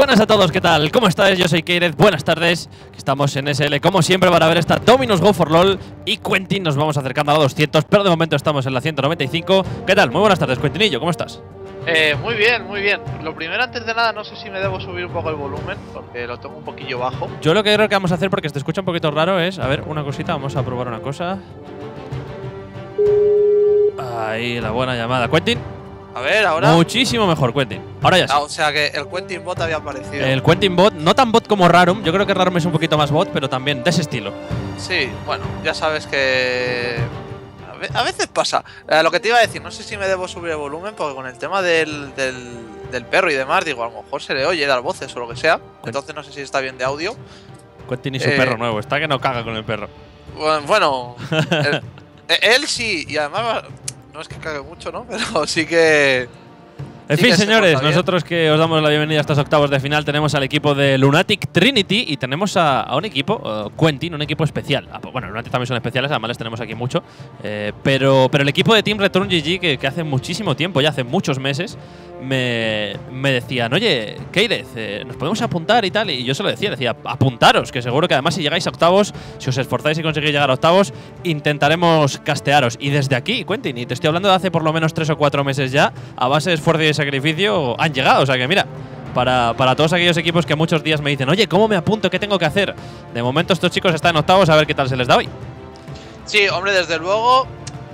Buenas a todos, ¿qué tal? ¿Cómo estáis? Yo soy Keireth, buenas tardes. Estamos en SL como siempre para ver esta Domino's Go4LoL y Quentin. Nos vamos acercando a la 200, pero de momento estamos en la 195. ¿Qué tal? Muy buenas tardes, Quentinillo, ¿cómo estás? Muy bien, muy bien. Lo primero, antes de nada, no sé si me debo subir un poco el volumen, porque lo tengo un poquillo bajo. Yo lo que creo que vamos a hacer, porque te escucha un poquito raro, es… A ver, una cosita, vamos a probar una cosa. Ahí, la buena llamada. Quentin. A ver, ahora… Muchísimo mejor, Quentin. Ahora ya sí. O sea que el Quentin bot había aparecido. El Quentin bot, no tan bot como Rarum. Yo creo que Rarum es un poquito más bot, pero también de ese estilo. Sí, bueno, ya sabes que… A veces pasa. Lo que te iba a decir, no sé si me debo subir el volumen, porque con el tema del perro y demás, digo, a lo mejor se le oye dar voces o lo que sea. Entonces no sé si está bien de audio. Quentin y su perro nuevo. Está que no caga con el perro. Bueno… él sí, y además… No es que cague mucho, ¿no? Pero sí que… En fin, señores, nosotros que os damos la bienvenida a estos octavos de final, tenemos al equipo de Lunatik Trinity y tenemos a un equipo, Quentin, un equipo especial. Bueno, Lunatik también son especiales, además les tenemos aquí mucho. Pero el equipo de Team Return GG, que hace muchísimo tiempo, ya hace muchos meses, me decían, oye, Keireth, nos podemos apuntar y tal. Y yo se lo decía, apuntaros, que seguro que además si llegáis a octavos, si os esforzáis y conseguís llegar a octavos, intentaremos castearos. Y desde aquí, Quentin, y te estoy hablando de hace por lo menos 3 o 4 meses ya, a base de esfuerzo y sacrificio han llegado, o sea que mira, para todos aquellos equipos que muchos días me dicen, oye, ¿cómo me apunto? ¿Qué tengo que hacer? De momento estos chicos están en octavos, a ver qué tal se les da hoy. Sí, hombre, desde luego,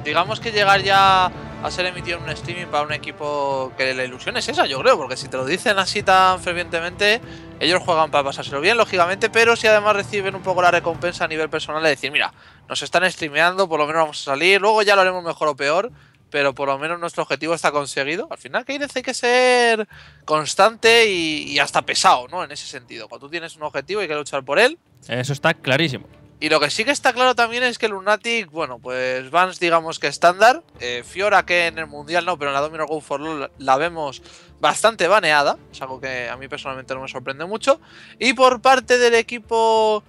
digamos que llegar ya a ser emitido en un streaming para un equipo que la ilusión es esa, yo creo, porque si te lo dicen así tan fervientemente, ellos juegan para pasárselo bien, lógicamente, pero si además reciben un poco la recompensa a nivel personal de decir, mira, nos están streameando, por lo menos vamos a salir, luego ya lo haremos mejor o peor, pero por lo menos nuestro objetivo está conseguido. Al final, Keireth, hay que ser constante y hasta pesado, ¿no? En ese sentido. Cuando tú tienes un objetivo hay que luchar por él. Eso está clarísimo. Y lo que sí que está claro también es que Lunatik, bueno, pues Vans digamos que estándar. Fiora, que en el Mundial no, pero en la Domino Go4LoL la vemos bastante baneada. Es algo que a mí personalmente no me sorprende mucho. Y por parte del equipo…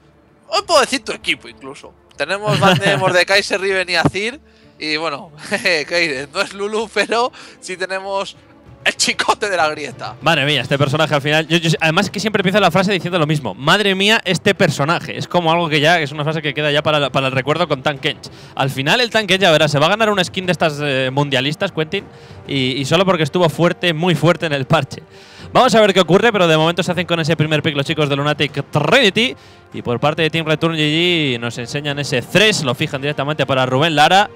Hoy puedo decir tu equipo incluso. Tenemos Van de Mordekaiser, Riven y Azir. Y bueno, Keireth no es Lulu, pero sí tenemos el chicote de la grieta. Madre mía, este personaje al final… Yo además que siempre empiezo la frase diciendo lo mismo. Madre mía, este personaje. Es como algo que ya… Es una frase que queda ya para el recuerdo con Tahm Kench. Al final el Tahm Kench, ya verás, se va a ganar una skin de estas mundialistas, Quentin. Y solo porque estuvo fuerte, muy fuerte en el parche. Vamos a ver qué ocurre, pero de momento se hacen con ese primer pick los chicos de Lunatik Trinity. Y por parte de Team Return GG nos enseñan ese Thresh. Lo fijan directamente para Rubén Lara.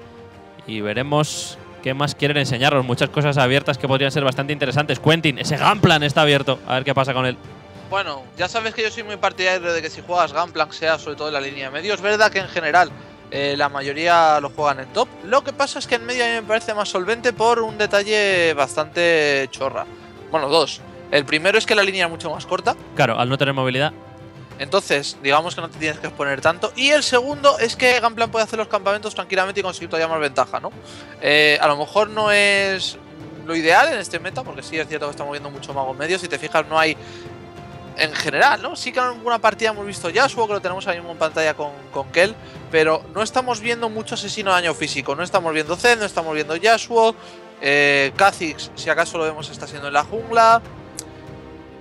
Y veremos qué más quieren enseñarnos. Muchas cosas abiertas que podrían ser bastante interesantes. Quentin, ese Gangplank está abierto. A ver qué pasa con él. Bueno, ya sabes que yo soy muy partidario de que si juegas Gangplank sea sobre todo en la línea de medio. Es verdad que en general la mayoría lo juegan en top. Lo que pasa es que en medio a mí me parece más solvente por un detalle bastante chorra. Bueno, dos. El primero es que la línea es mucho más corta. Claro, al no tener movilidad. Entonces, digamos que no te tienes que exponer tanto. Y el segundo es que Gangplank puede hacer los campamentos tranquilamente y conseguir todavía más ventaja, ¿no? A lo mejor no es lo ideal en este meta, porque sí es cierto que está moviendo mucho magos medios. Si te fijas, no hay… En general, ¿no? Sí que en alguna partida hemos visto Yasuo, que lo tenemos ahí mismo en pantalla con Kel. Pero no estamos viendo mucho asesino de daño físico. No estamos viendo Zen, no estamos viendo Yasuo. Kha'Zix, si acaso lo vemos, está siendo en la jungla.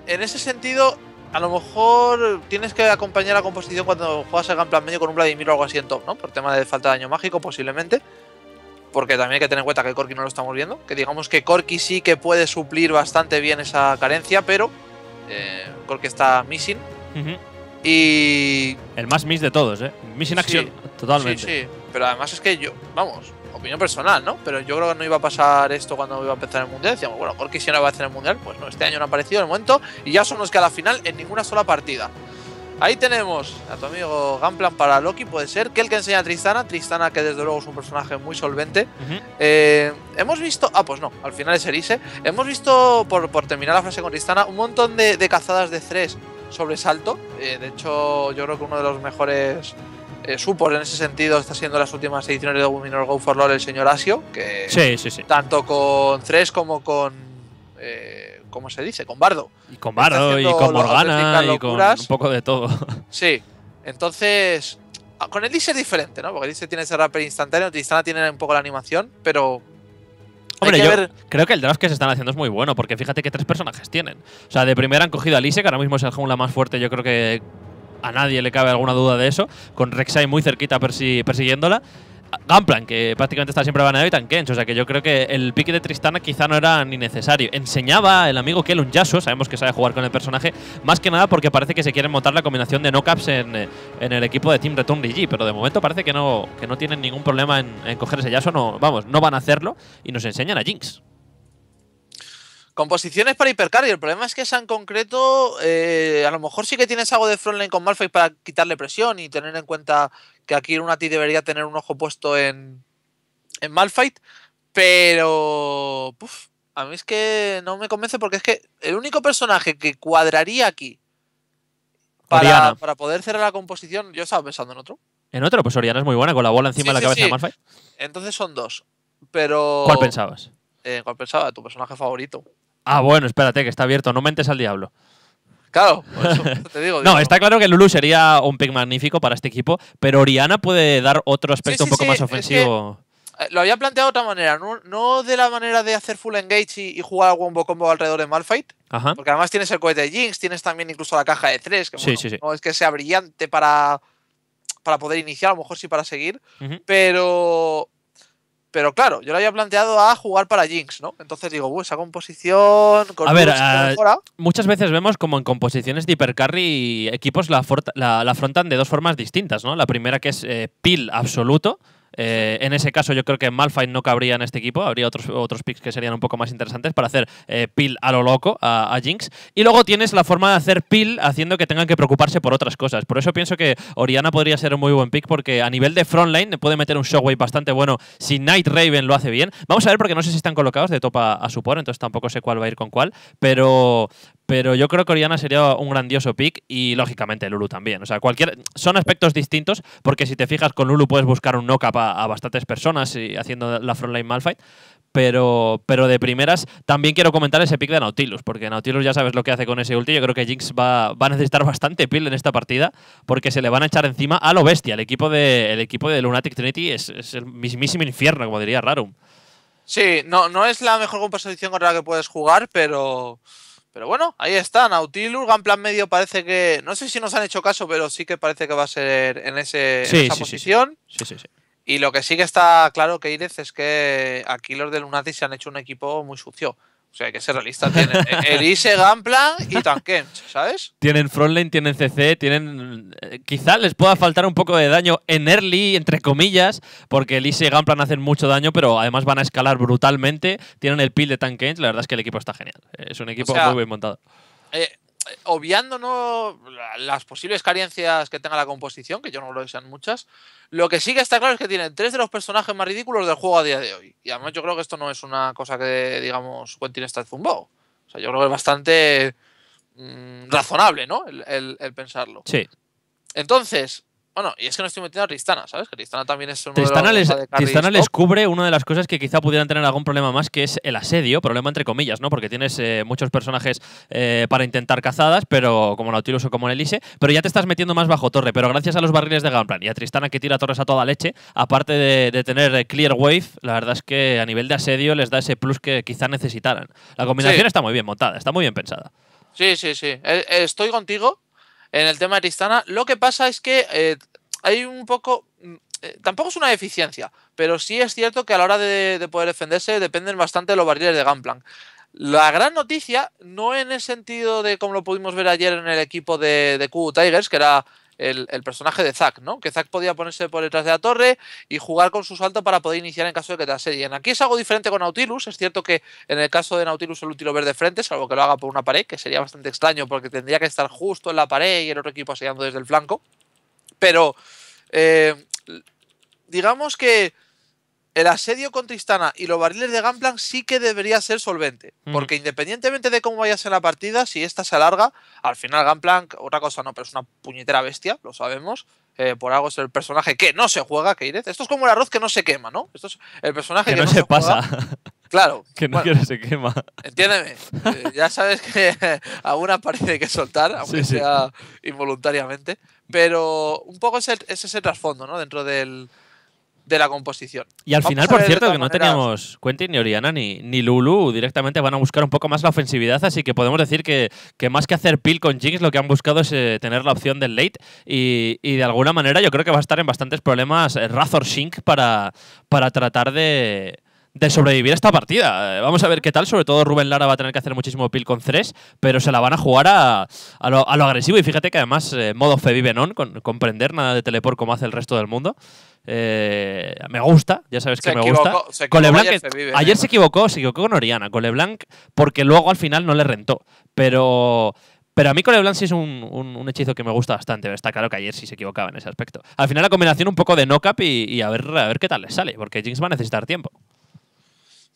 En ese sentido… A lo mejor tienes que acompañar la composición cuando juegas el Gangplank medio con un Vladimir o algo así en top, ¿no? Por tema de falta de daño mágico, posiblemente. Porque también hay que tener en cuenta que Corki no lo estamos viendo. Que digamos que Corki sí que puede suplir bastante bien esa carencia, pero Corki está missing. Y… El más miss de todos, ¿eh? Missing action, sí, totalmente. Sí, sí. Pero además es que yo… Vamos… Opinión personal, ¿no? Pero yo creo que no iba a pasar esto cuando iba a empezar el Mundial. Decíamos, bueno, Corki si no va a hacer el Mundial, pues no, este año no ha aparecido en el momento. Y ya son los que a la final en ninguna sola partida. Ahí tenemos a tu amigo Gangplank para Loki, puede ser. Que el que enseña a Tristana. Tristana, que desde luego es un personaje muy solvente. Hemos visto… Ah, pues no, al final es Elise. Hemos visto, por terminar la frase con Tristana, un montón de cazadas de Thresh sobresalto. De hecho, yo creo que uno de los mejores… support en ese sentido está siendo las últimas ediciones de Domino's Go4LoL el señor Asio, que sí, sí, sí. Tanto con Thresh como con… ¿Cómo se dice? Con Bardo. Y con Bardo y con Morgana y con un poco de todo. Sí, entonces… Con Elise es diferente, ¿no? Porque Elise tiene ese rapper instantáneo, Tristana tiene un poco la animación, pero… Hombre, yo creo que el draft que se están haciendo es muy bueno, porque fíjate que tres personajes tienen. O sea, de primera han cogido a Elise, que ahora mismo es el jungla más fuerte, yo creo que a nadie le cabe alguna duda de eso, con Rek'Sai muy cerquita persiguiéndola. Gangplank, que prácticamente está siempre baneado, y Tahm Kench. O sea que yo creo que el pick de Tristana quizá no era ni necesario. Enseñaba el amigo Kel un Yasuo, sabemos que sabe jugar con el personaje, más que nada porque parece que se quieren montar la combinación de knockups en el equipo de Team Return GG, pero de momento parece que no tienen ningún problema en coger ese Yasuo, no, vamos, no van a hacerlo, y nos enseñan a Jinx. Composiciones para hipercarry, el problema es que esa en concreto, a lo mejor sí que tienes algo de frontline con Malphite para quitarle presión y tener en cuenta que aquí Lunati debería tener un ojo puesto en Malphite, pero uf, a mí es que no me convence porque es que el único personaje que cuadraría aquí para poder cerrar la composición, yo estaba pensando en otro. ¿En otro? Pues Orianna es muy buena con la bola encima de la cabeza de Malphite. Entonces son dos, pero… ¿Cuál pensabas? ¿Cuál pensaba? Tu personaje favorito. Ah, bueno, espérate, que está abierto. No mentes al diablo. Claro, eso te digo. No, está claro que Lulu sería un pick magnífico para este equipo, pero Orianna puede dar otro aspecto un poco más ofensivo. Es que lo había planteado de otra manera, no de la manera de hacer full engage y jugar al wombo combo alrededor de Malphite. Ajá. Porque además tienes el cohete de Jinx, tienes también incluso la caja de Thresh, que bueno, no es que sea brillante para poder iniciar, a lo mejor sí para seguir, pero claro, yo lo había planteado a jugar para Jinx, ¿no? Entonces digo, esa composición… Con a ver, muchas veces vemos como en composiciones de hipercarry equipos la afrontan de dos formas distintas, ¿no? La primera que es peel absoluto. En ese caso yo creo que Malphite no cabría en este equipo, habría otros picks que serían un poco más interesantes para hacer peel a lo loco a Jinx, y luego tienes la forma de hacer peel haciendo que tengan que preocuparse por otras cosas. Por eso pienso que Orianna podría ser un muy buen pick, porque a nivel de frontline puede meter un shockwave bastante bueno si Night Raven lo hace bien. Vamos a ver, porque no sé si están colocados de top a support, entonces tampoco sé cuál va a ir con cuál, pero yo creo que Orianna sería un grandioso pick, y lógicamente Lulu también. O sea, son aspectos distintos, porque si te fijas, con Lulu puedes buscar un knock-up a bastantes personas y haciendo la frontline Malphite, pero de primeras también quiero comentar ese pick de Nautilus, porque Nautilus ya sabes lo que hace con ese ulti. Yo creo que Jinx va a necesitar bastante peel en esta partida, porque se le van a echar encima a lo bestia. El equipo de Lunatic Trinity es el mismísimo infierno, como diría Rarum. Sí, no es la mejor composición con la que puedes jugar, pero bueno, ahí está, Nautilus, Gangplank medio parece que… No sé si nos han hecho caso, pero sí que parece que va a ser en esa posición. Sí. Y lo que sí que está claro, Keireth, es que aquí los de Lunatic se han hecho un equipo muy sucio. O sea, hay que ser realistas. Tienen Elise, Gangplank y Tahm Kench, ¿sabes? Tienen frontline, tienen CC, tienen… quizá les pueda faltar un poco de daño en early, entre comillas, porque Elise y Gangplank hacen mucho daño, pero además van a escalar brutalmente. Tienen el peel de Tahm Kench. La verdad es que el equipo está genial. Es un equipo muy bien montado. Obviando las posibles carencias que tenga la composición, que yo no creo que sean muchas, lo que sí que está claro es que tienen tres de los personajes más ridículos del juego a día de hoy. Y además yo creo que esto no es una cosa que, digamos, Quentin está zumbado. O sea, yo creo que es bastante razonable, ¿no? El pensarlo. Sí. Entonces… Bueno, y es que no estoy metiendo a Tristana, ¿sabes? Que Tristana también es uno de los… Tristana les cubre una de las cosas que quizá pudieran tener algún problema más, que es el asedio, problema entre comillas, ¿no? Porque tienes muchos personajes para intentar cazadas, pero como Nautilus o como Elise, pero ya te estás metiendo más bajo torre, pero gracias a los barriles de Gangplank y a Tristana que tira torres a toda leche, aparte de tener clear wave, la verdad es que a nivel de asedio les da ese plus que quizá necesitaran. La combinación está muy bien montada, está muy bien pensada. Sí. Estoy contigo en el tema de Tristana. Lo que pasa es que hay un poco… tampoco es una deficiencia, pero sí es cierto que a la hora de poder defenderse dependen bastante de los barriles de Gangplank. La gran noticia, no en el sentido de como lo pudimos ver ayer en el equipo de Q Tigers, que era el personaje de Zac, ¿no? Que Zac podía ponerse por detrás de la torre y jugar con su salto para poder iniciar en caso de que te asedien. Aquí es algo diferente con Nautilus. Es cierto que en el caso de Nautilus el útil lo ver de frente, salvo que lo haga por una pared, que sería bastante extraño porque tendría que estar justo en la pared y el otro equipo asediando desde el flanco. Pero digamos que el asedio con Tristana y los barriles de Gangplank sí que debería ser solvente. Porque independientemente de cómo vayas en la partida, si esta se alarga, al final Gangplank, otra cosa no, pero es una puñetera bestia, lo sabemos. Por algo es el personaje que no se juega, Keireth. Esto es como el arroz que no se quema, ¿no? Esto es el personaje que no se pasa. Juega. Claro. Que no se quema. Entiéndeme. Ya sabes que alguna parte hay que soltar, aunque sea involuntariamente. Pero un poco ese es el trasfondo, ¿no? Dentro del… de la composición. Y al final, por cierto, que no teníamos Quentin, ni Orianna, ni Lulu, directamente van a buscar un poco más la ofensividad, así que podemos decir que más que hacer peel con Jinx, lo que han buscado es tener la opción del late y de alguna manera yo creo que va a estar en bastantes problemas Razor Sync para tratar de sobrevivir a esta partida. Vamos a ver qué tal, sobre todo Rubén Lara va a tener que hacer muchísimo peel con Thresh, pero se la van a jugar a lo agresivo y fíjate que además modo Fevi Benon, con prender nada de teleport como hace el resto del mundo. Me gusta, ya sabes que me gusta. Con LeBlanc, ayer se equivocó con Orianna, con LeBlanc, porque luego al final no le rentó, pero a mí con LeBlanc sí es un hechizo que me gusta bastante. Está claro que ayer sí se equivocaba en ese aspecto. Al final la combinación un poco de knock-up y a ver qué tal les sale, porque Jinx va a necesitar tiempo.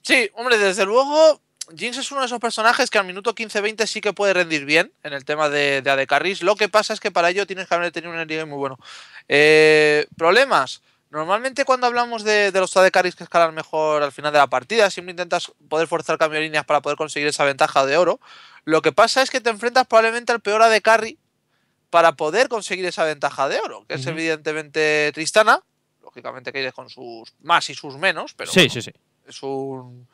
Sí, hombre, desde luego, Jinx es uno de esos personajes que al minuto 15-20 sí que puede rendir bien en el tema de AD Carries. Lo que pasa es que para ello tienes que haber tenido un endgame muy bueno. Problemas. Normalmente cuando hablamos de los AD Carries que escalan mejor al final de la partida, siempre intentas poder forzar cambio de líneas para poder conseguir esa ventaja de oro. Lo que pasa es que te enfrentas probablemente al peor AD Carry para poder conseguir esa ventaja de oro, que es evidentemente Tristana. Lógicamente que Keireth con sus más y sus menos, pero sí, bueno, sí. Es un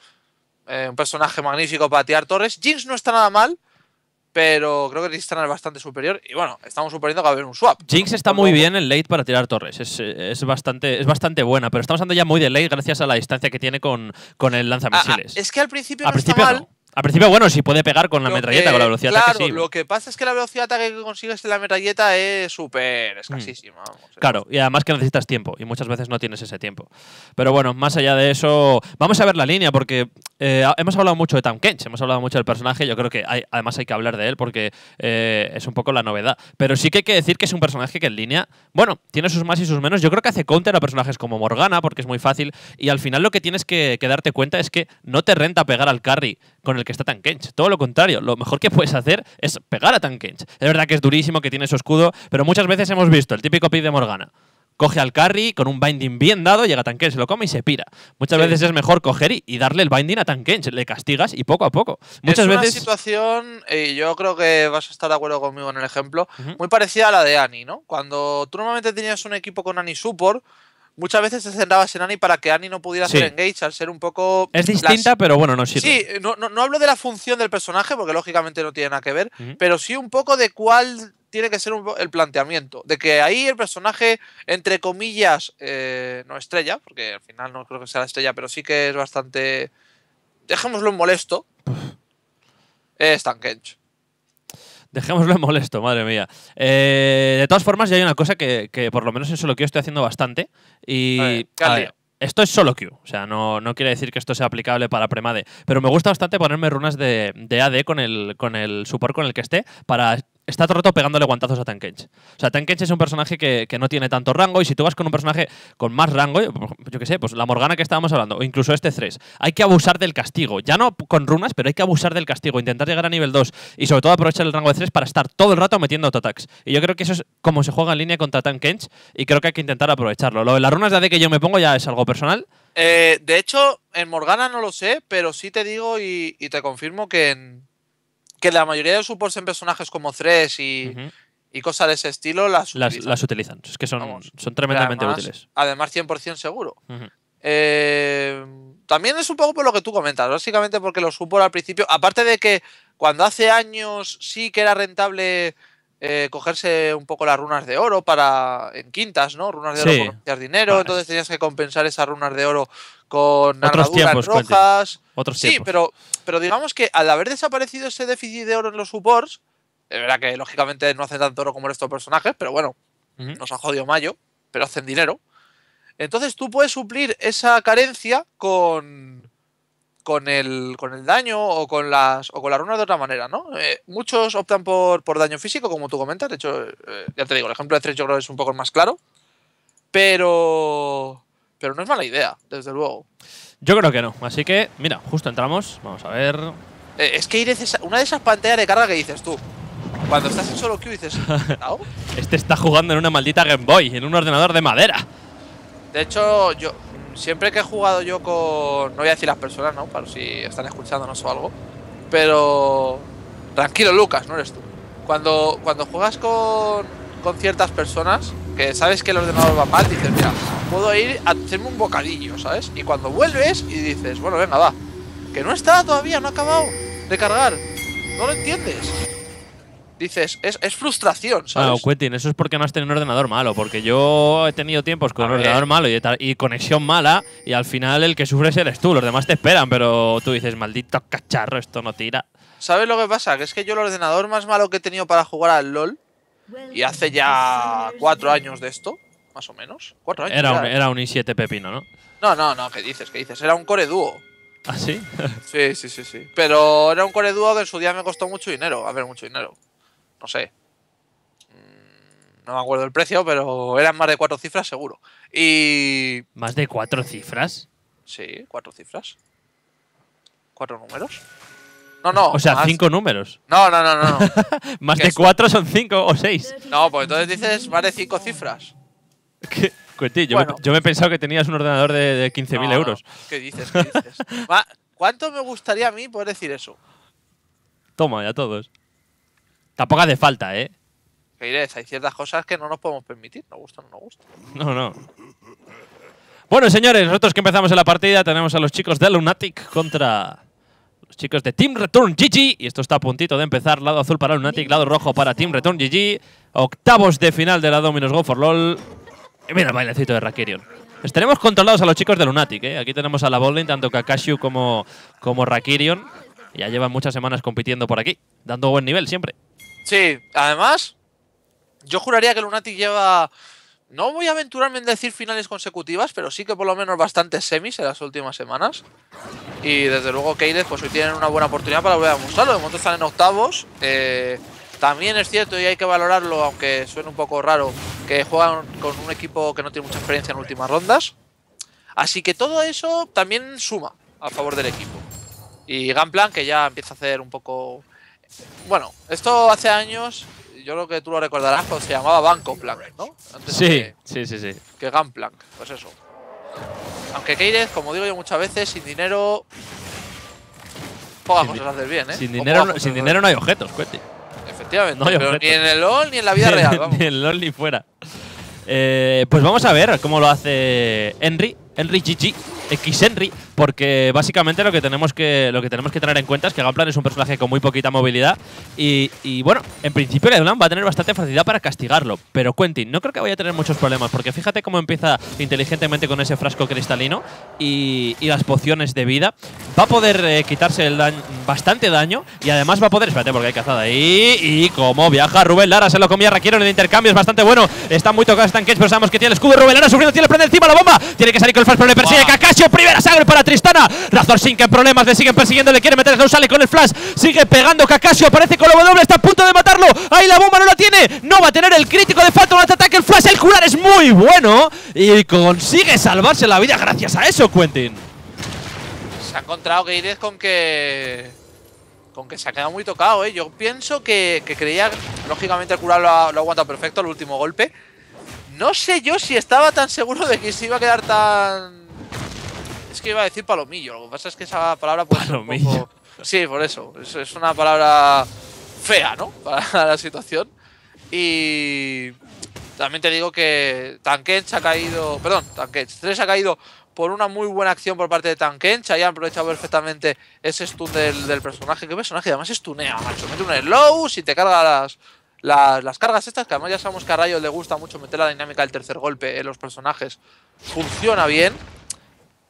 personaje magnífico para tirar torres. Jinx no está nada mal, pero creo que Tristana es bastante superior. Y bueno, estamos suponiendo que va a haber un swap. Jinx está muy bien en late para tirar torres. Es bastante buena, pero estamos andando ya muy de late gracias a la distancia que tiene con el lanzamisiles. Es que al principio no está mal. Al principio, bueno, sí puede pegar con la metralleta, con la velocidad de ataque. Claro, lo que pasa es que la velocidad de ataque que consigues en la metralleta es súper escasísima. Vamos, claro, y además que necesitas tiempo, y muchas veces no tienes ese tiempo. Pero bueno, más allá de eso, vamos a ver la línea, porque hemos hablado mucho de Tahm Kench, hemos hablado mucho del personaje, yo creo que además hay que hablar de él porque es un poco la novedad. Pero sí que hay que decir que es un personaje que en línea, bueno, tiene sus más y sus menos. Yo creo que hace counter a personajes como Morgana, porque es muy fácil, y al final lo que tienes que darte cuenta es que no te renta pegar al carry con el que está Tahm Kench. Todo lo contrario, lo mejor que puedes hacer es pegar a Tahm Kench. Es verdad que es durísimo, que tiene su escudo, pero muchas veces hemos visto el típico pick de Morgana. Coge al carry, con un binding bien dado, llega a Tahm Kench, se lo come y se pira. Muchas veces es mejor coger y darle el binding a Tahm Kench, le castigas y poco a poco. Muchas veces es una situación, y yo creo que vas a estar de acuerdo conmigo en el ejemplo, muy parecida a la de Annie, ¿no? Cuando tú normalmente tenías un equipo con Annie support, muchas veces te centrabas en Annie para que Annie no pudiera hacer engage, al ser un poco... Es distinta, pero bueno, no sirve. Sí, no hablo de la función del personaje, porque lógicamente no tiene nada que ver, pero sí un poco de cuál tiene que ser el planteamiento. De que ahí el personaje, entre comillas, no estrella, porque al final no creo que sea la estrella, pero sí que es bastante... Dejémoslo en molesto. Es Tahm Kench. Dejémoslo en molesto, madre mía. De todas formas, ya hay una cosa que por lo menos en solo queue estoy haciendo bastante. Y esto es solo queue, o sea, no quiere decir que esto sea aplicable para premade, pero me gusta bastante ponerme runas de AD con el support con el que esté para estar todo el rato pegándole guantazos a Tahm Kench. O sea, Tahm Kench es un personaje que no tiene tanto rango y si tú vas con un personaje con más rango, yo qué sé, pues la Morgana que estábamos hablando, o incluso este Thresh, hay que abusar del castigo. Ya no con runas, pero hay que abusar del castigo, intentar llegar a nivel 2 y sobre todo aprovechar el rango de Thresh para estar todo el rato metiendo autoataques. Y yo creo que eso es como se juega en línea contra Tahm Kench y creo que hay que intentar aprovecharlo. Lo de las runas de AD que yo me pongo ya es algo personal. De hecho, en Morgana no lo sé, pero sí te digo y te confirmo que la mayoría de los supports en personajes como Thresh y cosas de ese estilo las utilizan. Es que son tremendamente útiles. Además, 100% seguro. También es un poco por lo que tú comentas, básicamente porque los supports al principio, aparte de que cuando hace años sí que era rentable cogerse un poco las runas de oro en quintas, ¿no? Runas de oro con dinero, entonces tenías que compensar esas runas de oro con armaduras rojas. Otros tiempos. Pero digamos que al haber desaparecido ese déficit de oro en los supports, es verdad que lógicamente no hace tanto oro como estos personajes, pero bueno, nos ha jodido mayo, pero hacen dinero. Entonces tú puedes suplir esa carencia con el daño o con las runas de otra manera, ¿no? Muchos optan por daño físico, como tú comentas. De hecho, ya te digo, el ejemplo de Thresh yo creo que es un poco más claro. Pero no es mala idea, desde luego. Yo creo que no. Así que, mira, justo entramos. Vamos a ver. Es que Keireth es una de esas pantallas de carga que dices tú. Cuando estás en solo queue dices… ¿Tao? Este está jugando en una maldita Game Boy, en un ordenador de madera. De hecho, yo… Siempre que he jugado yo con… No voy a decir las personas, ¿no? Para si están escuchándonos o algo. Pero… Tranquilo, Lucas, no eres tú. Cuando juegas con ciertas personas, que sabes que el ordenador va mal, dices, mira… puedo ir a hacerme un bocadillo, ¿sabes? Y cuando vuelves y dices, bueno, venga, va, que no está todavía, no ha acabado de cargar. No lo entiendes. Dices, es frustración, ¿sabes? Claro, Quentin, eso es porque no has tenido un ordenador malo. Porque yo he tenido tiempos con un ordenador malo y conexión mala. Y al final el que sufres eres tú. Los demás te esperan, pero tú dices, maldito cacharro, esto no tira. ¿Sabes lo que pasa? Que es que yo el ordenador más malo que he tenido para jugar al LoL, y hace ya 4 años de esto, más o menos. 4 años. Era un i7 pepino, ¿no? No, ¿qué dices? ¿Qué dices? Era un Core Duo. ¿Ah, sí? Sí. Pero era un Core Duo que en su día me costó mucho dinero. A ver, mucho dinero. No sé. No me acuerdo el precio, pero eran más de 4 cifras seguro. Y... ¿Más de 4 cifras? Sí, 4 cifras. 4 números. No. O sea, más... 5 números. No. Más de 4 son 5 o 6. No, pues entonces dices más de 5 cifras. ¿Qué? Cuentín, bueno, yo me pensaba que tenías un ordenador de 15.000 euros. ¿Qué dices? ¿Qué dices? ¿Cuánto me gustaría a mí poder decir eso? Toma, ya todos. Tampoco hace falta, ¿eh? Keireth, hay ciertas cosas que no nos podemos permitir. Nos gusta o no nos gusta. No. Bueno, señores, nosotros que empezamos en la partida tenemos a los chicos de Lunatic contra... chicos de Team Return GG, y esto está a puntito de empezar. Lado azul para Lunatic, lado rojo para Team Return GG. Octavos de final de la Domino's Go4LoL. Y mira el bailecito de Rakirion. Estaremos controlados a los chicos de Lunatic, ¿eh? Aquí tenemos a la botlane, tanto Kakashiu como Rakirion. Ya llevan muchas semanas compitiendo por aquí, dando buen nivel siempre. Sí, además, yo juraría que Lunatic lleva... No voy a aventurarme en decir finales consecutivas, pero sí que por lo menos bastantes semis en las últimas semanas. Y desde luego Keireth, pues hoy tienen una buena oportunidad para volver a mostrarlo. De momento están en octavos. También es cierto, y hay que valorarlo, aunque suene un poco raro, que juegan con un equipo que no tiene mucha experiencia en últimas rondas. Así que todo eso también suma a favor del equipo. Y Gangplank, que ya empieza a hacer un poco... Bueno, esto hace años... Yo creo que tú lo recordarás cuando se llamaba Gangplank, ¿no? Antes sí. Que Gangplank, pues eso. Aunque Keireth, como digo yo muchas veces, sin dinero… Pocas cosas haces bien, ¿eh? Sin dinero no hay objetos, Cuete. Efectivamente, no hay pero objetos. Ni en el LoL ni en la vida real, vamos. Ni en el LoL ni fuera. Pues vamos a ver cómo lo hace X Henry, porque básicamente lo que tenemos que tener en cuenta es que Gangplank es un personaje con muy poquita movilidad y bueno, en principio LeBlanc va a tener bastante facilidad para castigarlo, pero Quentin no creo que vaya a tener muchos problemas, porque fíjate cómo empieza inteligentemente con ese frasco cristalino y las pociones de vida. Va a poder quitarse el bastante daño y además va a poder… Espérate, porque hay cazada ahí y cómo viaja Rubén Lara, se lo comía Rakirion en el intercambio, es bastante bueno. Está muy tocado Tahm Kench, pero sabemos que tiene el escudo. Rubén Lara sufriendo, tiene el prende encima, la bomba, tiene que salir con el flash, pero le persigue Kakashiu. Primera sangre para Tristana. Razor Sync en problemas. Le siguen persiguiendo. Le quiere meter. No sale con el flash. Sigue pegando Kakashiu. Aparece con la W. Está a punto de matarlo. Ahí la bomba no la tiene. No va a tener el crítico de falta. No te ataque el flash. El curar es muy bueno. Y consigue salvarse la vida gracias a eso, Quentin. Se ha encontrado Keireth con que se ha quedado muy tocado, ¿eh? Yo pienso que creía. Lógicamente el curar lo ha aguantado perfecto. El último golpe. No sé yo si estaba tan seguro de que se iba a quedar tan... Es que iba a decir palomillo, lo que pasa es que esa palabra puede ser un poco... Sí, por eso, es una palabra fea, ¿no? Para la situación. Y también te digo que Tahm Kench ha caído... Perdón, Tahm Kench, Thresh ha caído por una muy buena acción por parte de Tahm Kench. Ahí han aprovechado perfectamente ese stun del personaje. ¿Qué personaje? Además stunea, macho. Mete un slow y te carga las cargas estas, que además ya sabemos que a Rayo le gusta mucho meter la dinámica del tercer golpe en los personajes. Funciona bien.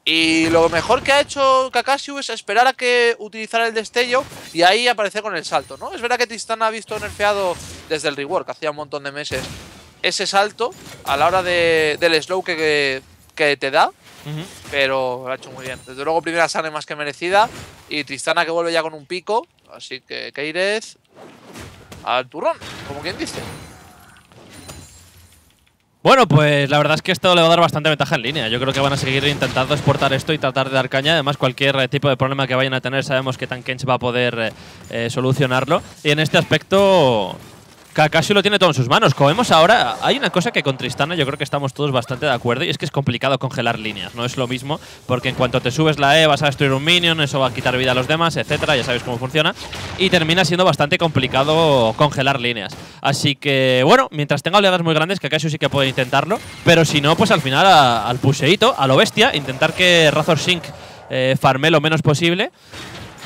Y lo mejor que ha hecho Kakashiu es esperar a que utilizara el destello y ahí aparecer con el salto, ¿no? Es verdad que Tristana ha visto nerfeado desde el rework, hacía un montón de meses, ese salto a la hora del slow que te da, pero lo ha hecho muy bien. Desde luego, primera sangre más que merecida y Tristana que vuelve ya con un pico, así que Keireth al turrón, como quien dice. Bueno, pues la verdad es que esto le va a dar bastante ventaja en línea. Yo creo que van a seguir intentando exportar esto y tratar de dar caña. Además, cualquier tipo de problema que vayan a tener, sabemos que Tahm Kench va a poder solucionarlo. Y en este aspecto, Kakashiu lo tiene todo en sus manos. Como vemos ahora, hay una cosa que con Tristana yo creo que estamos todos bastante de acuerdo, y es que es complicado congelar líneas, no es lo mismo, porque en cuanto te subes la E vas a destruir un minion, eso va a quitar vida a los demás, etcétera, ya sabéis cómo funciona, y termina siendo bastante complicado congelar líneas. Así que, bueno, mientras tenga oleadas muy grandes, Kakashiu sí que puede intentarlo, pero si no, pues al final al puseíto, a lo bestia, intentar que Razor Sync farme lo menos posible.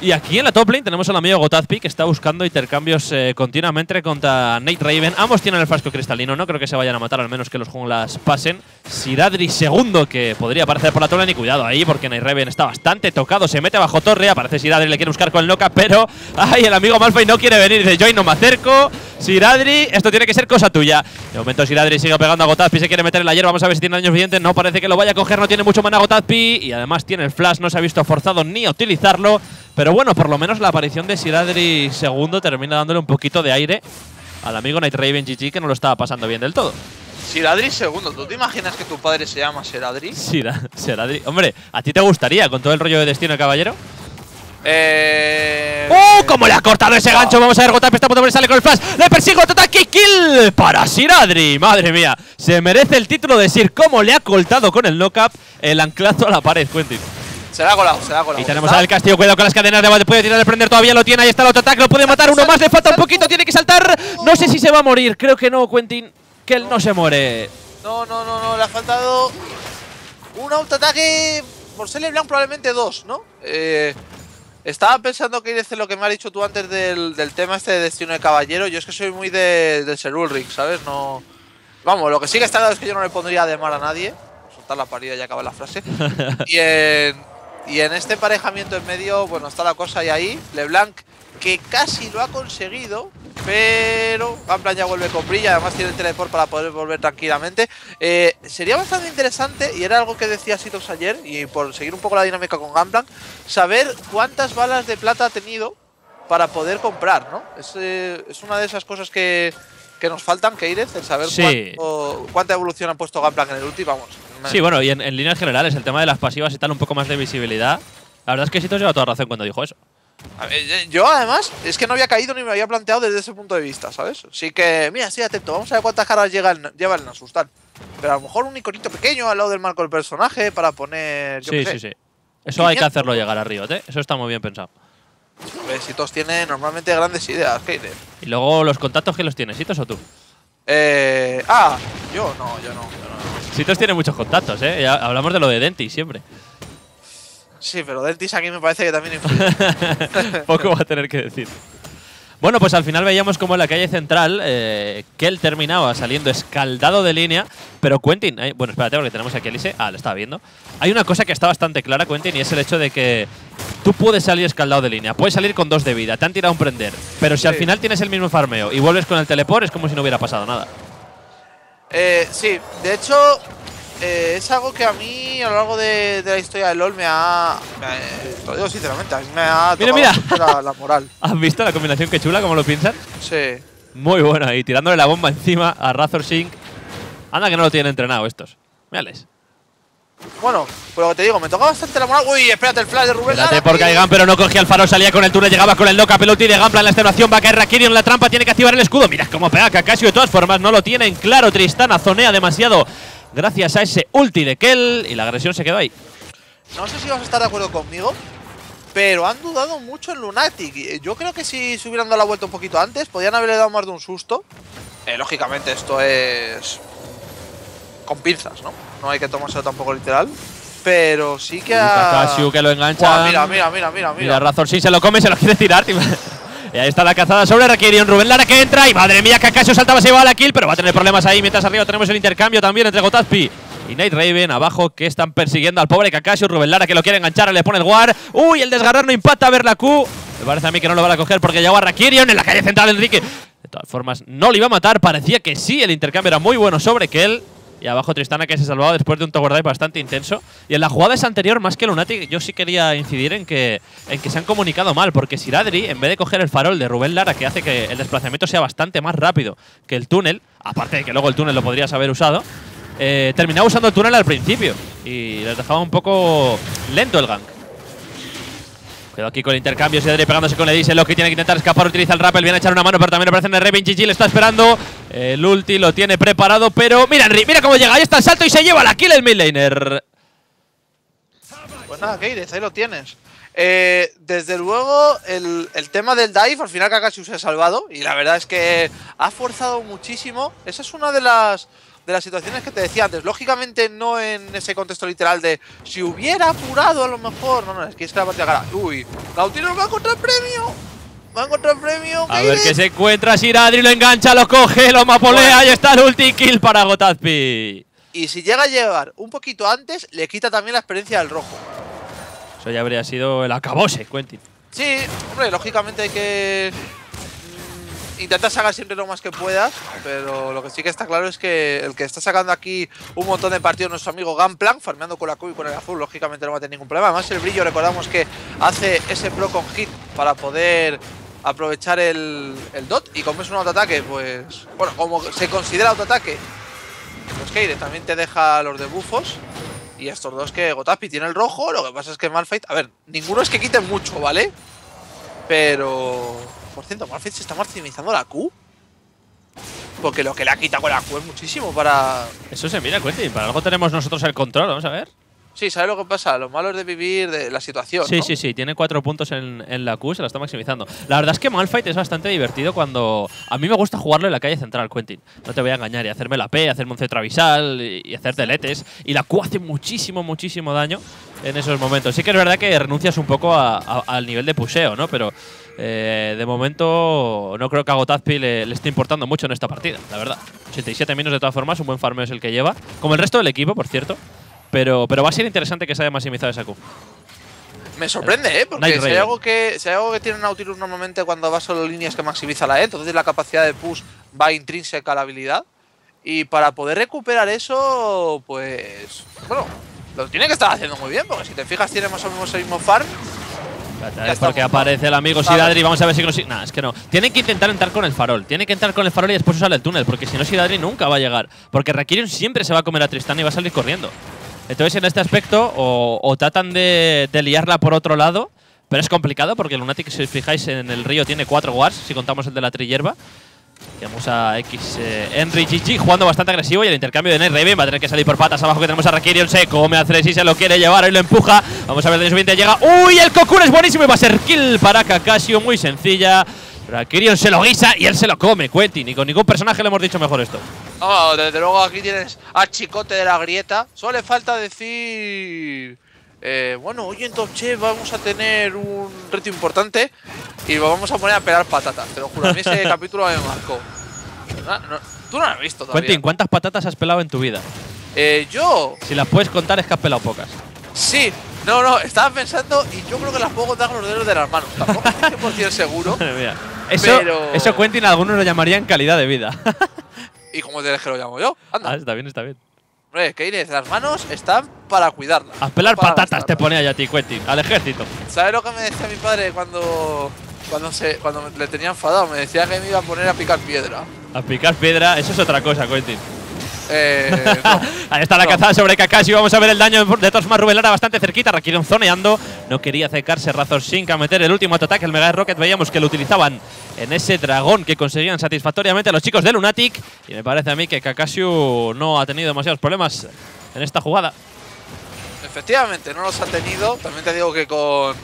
Y aquí en la top lane tenemos al amigo Gotazpi, que está buscando intercambios continuamente contra Night Raven. Ambos tienen el frasco cristalino, no creo que se vayan a matar, al menos que los junglas pasen. Siradri segundo, que podría aparecer por la top lane, y cuidado ahí, porque Night Raven está bastante tocado. Se mete bajo torre, aparece Siradri, le quiere buscar con el Loca, pero ay, el amigo Malphite no quiere venir. Dice, yo ahí no me acerco. Siradri, esto tiene que ser cosa tuya. De momento Siradri sigue pegando a Gotazpi, se quiere meter en la hierba, vamos a ver si tiene daño suficiente. No parece que lo vaya a coger, no tiene mucho mana Gotazpi, y además tiene el flash, no se ha visto forzado ni a utilizarlo. Pero bueno, por lo menos la aparición de Siradri II termina dándole un poquito de aire al amigo Night Raven GG, que no lo estaba pasando bien del todo. Siradri II, ¿tú te imaginas que tu padre se llama Siradri? Siradri. Hombre, ¿a ti te gustaría con todo el rollo de Destino, caballero? ¡Oh! ¡Cómo le ha cortado ese gancho! Vamos a ver, Gotazpi está a punto de sale con el flash. ¡Le persigo! ¡Tataki kill! ¡Para Siradri! ¡Madre mía! Se merece el título de Sir. ¿Cómo le ha cortado con el knock-up el anclazo a la pared, Quentin? Se la ha colado, se la ha colado. Y tenemos al Castillo, cuidado con las cadenas de puede tirar de prender, todavía lo tiene, ahí está el otro ataque, lo puede matar, uno más, le falta un poquito, tiene que saltar. No sé si se va a morir, creo que no, Quentin, que él no se muere. No, le ha faltado un autoataque por ser LeBlanc, probablemente dos, ¿no? Estaba pensando que es lo que me has dicho tú antes del tema este de Destino de Caballero. Yo es que soy muy de Ser Ulrich, ¿sabes? No. Vamos, lo que sí que está claro es que yo no le pondría de mal a nadie. Soltar la parida y acaba la frase. Y en este emparejamiento en medio, bueno, está la cosa y ahí, LeBlanc, que casi lo ha conseguido, pero Gangplank ya vuelve con brilla, además tiene el teleport para poder volver tranquilamente. Sería bastante interesante, y era algo que decía Sitox ayer, y por seguir un poco la dinámica con Gangplank, saber cuántas balas de plata ha tenido para poder comprar, ¿no? Es una de esas cosas que nos faltan, Keireth, el saber sí. cuánta evolución ha puesto Gangplank en el ulti, vamos. Sí, bueno, y en líneas generales, el tema de las pasivas y tal, un poco más de visibilidad. La verdad es que Sito lleva toda razón cuando dijo eso. A ver, yo, además, es que no había caído ni me había planteado desde ese punto de vista, ¿sabes? Así que, mira, sí, atento, vamos a ver cuántas caras lleva el Nasustan. Pero a lo mejor un iconito pequeño al lado del marco del personaje para poner… Yo sí. Eso 500. Hay que hacerlo llegar a Riot, ¿eh? Eso está muy bien pensado. Sitos tiene normalmente grandes ideas, Keireth. ¿Y luego los contactos que los tiene, Sitos o tú? Yo no. Sitos tiene muchos contactos, ¿eh? Ya hablamos de lo de Dentis siempre. Sí, pero Dentis aquí me parece que también influye. Poco va a tener que decir. Bueno, pues al final veíamos como en la calle central Kel terminaba saliendo escaldado de línea, pero Quentin… bueno, espérate porque tenemos aquí a Elise. Ah, lo estaba viendo. Hay una cosa que está bastante clara, Quentin, y es el hecho de que tú puedes salir escaldado de línea, puedes salir con 2 de vida, te han tirado un prender, pero si sí. Al final tienes el mismo farmeo y vuelves con el teleport es como si no hubiera pasado nada. Sí, de hecho… es algo que a mí, a lo largo de la historia de LoL, te lo digo sinceramente, a mí me ha tocado la moral. ¿Has visto la combinación que chula, cómo lo piensan? Sí. Muy buena, y tirándole la bomba encima a Razor Sync. Anda que no lo tienen entrenado estos. Mírales. Bueno, pues lo que te digo, me tocaba bastante la moral. Uy, espérate el flash de Rubén Lara. Porque hay Gam, pero no cogía el faro, salía con el túnel, llegaba con el loca, pelota de Gangplank en la extenuación, va a caer Rakirion en la trampa, tiene que activar el escudo. Mira cómo pega Kakashiu, de todas formas no lo tienen claro, Tristana zonea demasiado gracias a ese ulti de Kel y la agresión se quedó ahí. No sé si vas a estar de acuerdo conmigo, pero han dudado mucho en Lunatic. Yo creo que si se hubieran dado la vuelta un poquito antes, podían haberle dado más de un susto. Lógicamente esto es… con pinzas, ¿no? No hay que tomárselo tampoco literal, pero sí que Kakashiu que lo engancha. Mira, Razor Sync se lo come, se lo quiere tirar. Y ahí está la cazada sobre Rakirion, Rubén Lara que entra. Y madre mía, Kakashiu saltaba, se iba a la kill, pero va a tener problemas ahí. Mientras arriba tenemos el intercambio también entre Gotazpi y Night Raven abajo, que están persiguiendo al pobre Kakashiu. Rubén Lara que lo quiere enganchar, le pone el guard. Uy, el desgarrar no impacta, a ver la Q. Me parece a mí que no lo van a coger porque llegó a Rakirion en la calle central, Enrique. De todas formas, no le iba a matar, parecía que sí, el intercambio era muy bueno sobre Kel. Y abajo Tristana que se salvaba después de un tower dive bastante intenso. Y en la jugada esa anterior, más que Lunatic, yo sí quería incidir en que se han comunicado mal. Porque Siradri, en vez de coger el farol de Rubén Lara, que hace que el desplazamiento sea bastante más rápido que el túnel, aparte de que luego el túnel lo podrías haber usado, terminaba usando el túnel al principio. Y les dejaba un poco lento el gank. Cuidado aquí con el intercambio, Siradri pegándose con Elise, Loki tiene que intentar escapar, utiliza el rappel, viene a echar una mano, pero también aparece en el Raven GG, le está esperando. El ulti lo tiene preparado, pero mira Henry, mira cómo llega, ahí está el salto y se lleva la kill el midlaner. Pues nada, Keireth, ahí lo tienes. Desde luego, el tema del dive, al final Kakashiu se ha salvado y la verdad es que ha forzado muchísimo. Esa es una de las situaciones que te decía antes. Lógicamente no en ese contexto literal de si hubiera apurado a lo mejor. No, no, es que es la partida cara. Uy, Nautilus va a encontrar premio. Va a encontrar premio. A ver qué se encuentra Siradri, lo engancha, lo coge, lo mapolea. Ahí está el ulti kill para Gotazpi. Y si llega a llegar un poquito antes, le quita también la experiencia del rojo. Eso ya habría sido el acabose, Quentin. Sí, hombre, lógicamente hay que intentar sacar siempre lo más que puedas, pero lo que sí que está claro es que el que está sacando aquí un montón de partidos nuestro amigo Gangplank, farmeando con la Q y con el azul, lógicamente no va a tener ningún problema. Además el brillo, recordamos que hace ese pro con hit para poder aprovechar el dot, y como es un autoataque, pues bueno, como se considera autoataque, pues Keireth también te deja los debufos. Y estos dos que Gotazpi tiene el rojo, lo que pasa es que Malphite, a ver, ninguno es que quite mucho, ¿vale? Pero, por cierto, Malphite se está maximizando la Q. Porque lo que le ha quitado con la Q es muchísimo para... Eso se mira, Quentin, para algo tenemos nosotros el control, vamos a ver. Sí, ¿sabes lo que pasa? Lo malo es de vivir de la situación, sí, ¿no? Sí, sí, tiene 4 puntos en la Q, se la está maximizando. La verdad es que Malphite es bastante divertido cuando... A mí me gusta jugarlo en la calle central, Quentin. No te voy a engañar, y hacerme la P, hacerme un centrovisal y hacer deletes. Y la Q hace muchísimo, muchísimo daño en esos momentos. Sí que es verdad que renuncias un poco al nivel de puseo, ¿no? Pero de momento no creo que a Gotazpi le esté importando mucho en esta partida, la verdad. 87 minutos de todas formas, un buen farmeo es el que lleva. Como el resto del equipo, por cierto. Pero va a ser interesante que se haya maximizado esa Q. Me sorprende, porque si hay algo que tiene Nautilus normalmente cuando va solo líneas que maximiza la E, entonces la capacidad de push va intrínseca a la habilidad. Y para poder recuperar eso, pues... Bueno, lo tiene que estar haciendo muy bien, porque si te fijas tiene más o menos el mismo farm. Es porque aparece el amigo Siradri, vamos a ver si consigue… Nah, es que no. Tienen que intentar entrar con el farol. Tienen que entrar con el farol y después usar el túnel, porque si no Siradri nunca va a llegar. Porque Rakirion siempre se va a comer a Tristana y va a salir corriendo. Entonces, en este aspecto, o tratan de liarla por otro lado, pero es complicado porque el Lunatic, si os fijáis, en el río tiene 4 wards, si contamos el de la trihierba. Tenemos a X Henry GG jugando bastante agresivo y el intercambio de Night Raven va a tener que salir por patas abajo, que tenemos a Rakirion, se come a Thresh y se lo quiere llevar, ahí lo empuja. Vamos a ver, de subiente llega… ¡Uy! El Cocoon es buenísimo y va a ser kill para Kakashiu, muy sencilla. Rakirion se lo guisa y él se lo come, Quentin. Ni con ningún personaje le hemos dicho mejor esto. Oh, desde luego aquí tienes a Chicote de la grieta. Solo le falta decir... bueno, hoy en Top Chef vamos a tener un reto importante y lo vamos a poner a pelar patatas. Te lo juro, a mí ese capítulo me marcó. No, tú no lo has visto todavía. Quentin, ¿cuántas patatas has pelado en tu vida? Yo... Si las puedes contar es que has pelado pocas. Sí. No, estaba pensando y yo creo que las puedo contar con los dedos de las manos. Tampoco estoy 100% seguro. Eso Quentin algunos lo llamarían calidad de vida. ¿Y cómo te que lo llamo yo? Anda. Ah, está bien, está bien. Keireth, las manos están para cuidarlas. A pelar patatas gastarlas. Te ponía ya a ti, Quentin, al ejército. ¿Sabes lo que me decía mi padre cuando le tenía enfadado? Me decía que me iba a poner a picar piedra. A picar piedra, eso es otra cosa, Quentin. No, ahí está la cazada sobre Kakashiu. Vamos a ver el daño de todos más. Rubén Lara bastante cerquita. Rakirion zoneando. No quería acercarse Razor Sync a meter el último autoataque. El Mega Rocket veíamos que lo utilizaban en ese dragón que conseguían satisfactoriamente a los chicos de Lunatic. Y me parece a mí que Kakashiu no ha tenido demasiados problemas en esta jugada. Efectivamente, no los ha tenido. También te digo que con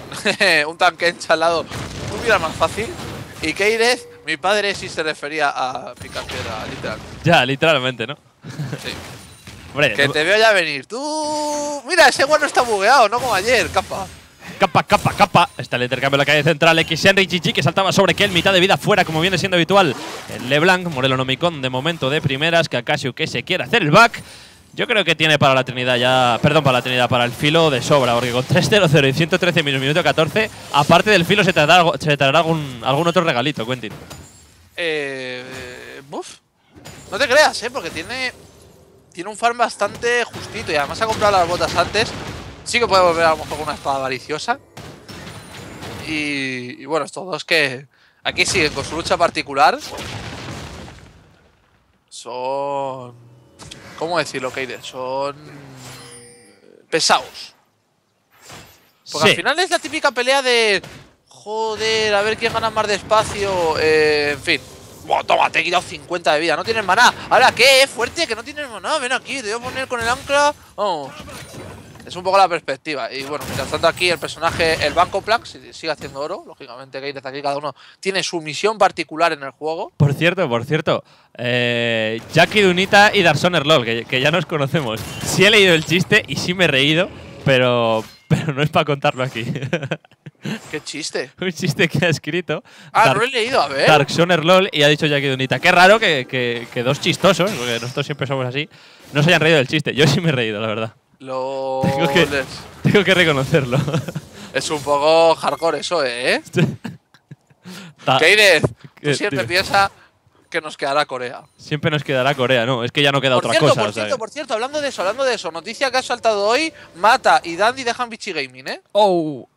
un tanque enchalado hubiera más fácil. Y Keireth, mi padre sí se refería a picar piedra, literalmente. Ya, literalmente, ¿no? Sí. Hombre, que te veo ya venir. Tú. Mira, ese guano está bugueado, no como ayer, capa. Capa. Está el intercambio en la calle central. X Henry GG que saltaba sobre Kel, mitad de vida fuera, como viene siendo habitual. El LeBlanc, Morelo Nomicon de momento de primeras. Kakashiu que se quiere hacer el back. Yo creo que tiene para la Trinidad ya. Perdón, para la Trinidad, para el filo de sobra, porque con 3-0-0 y 113 minutos, minuto 14. Aparte del filo, se traerá algún otro regalito, Quentin. Buff. No te creas, porque tiene un farm bastante justito y además ha comprado las botas antes. Sí que puede volver a lo mejor con una espada avariciosa. Y bueno, estos dos que aquí siguen con su lucha particular. Son... ¿Cómo decirlo, Keireth? Son... pesados. Porque sí, al final es la típica pelea de... Joder, a ver quién gana más despacio. En fin. Buah, toma, te he quitado 50 de vida. No tienes maná. ¿Ahora qué? Fuerte, que no tienes maná. Ven aquí, te voy a poner con el ancla. Vamos. Es un poco la perspectiva. Y bueno, mientras tanto aquí el personaje, el Gangplank, sigue haciendo oro. Lógicamente, Keireth aquí, cada uno tiene su misión particular en el juego. Por cierto. Jackie Dunita y Darsoner LOL, que ya nos conocemos. Sí he leído el chiste y sí me he reído, pero no es para contarlo aquí. ¿Qué chiste? Un chiste que ha escrito. Ah, lo he leído, a ver. Darsoner LOL y ha dicho Jackie Dunita. Qué raro que dos chistosos, porque nosotros siempre somos así, no se hayan reído del chiste. Yo sí me he reído, la verdad. Tengo que reconocerlo. Es un poco hardcore eso, ¿eh? Keireth, tú siempre piensas que nos quedará Corea. Siempre nos quedará Corea, no, es que ya no queda otra cosa. Por cierto, hablando de eso, noticia que ha saltado hoy, Mata y Dandy dejan Vichy Gaming, ¿eh? ¡Oh!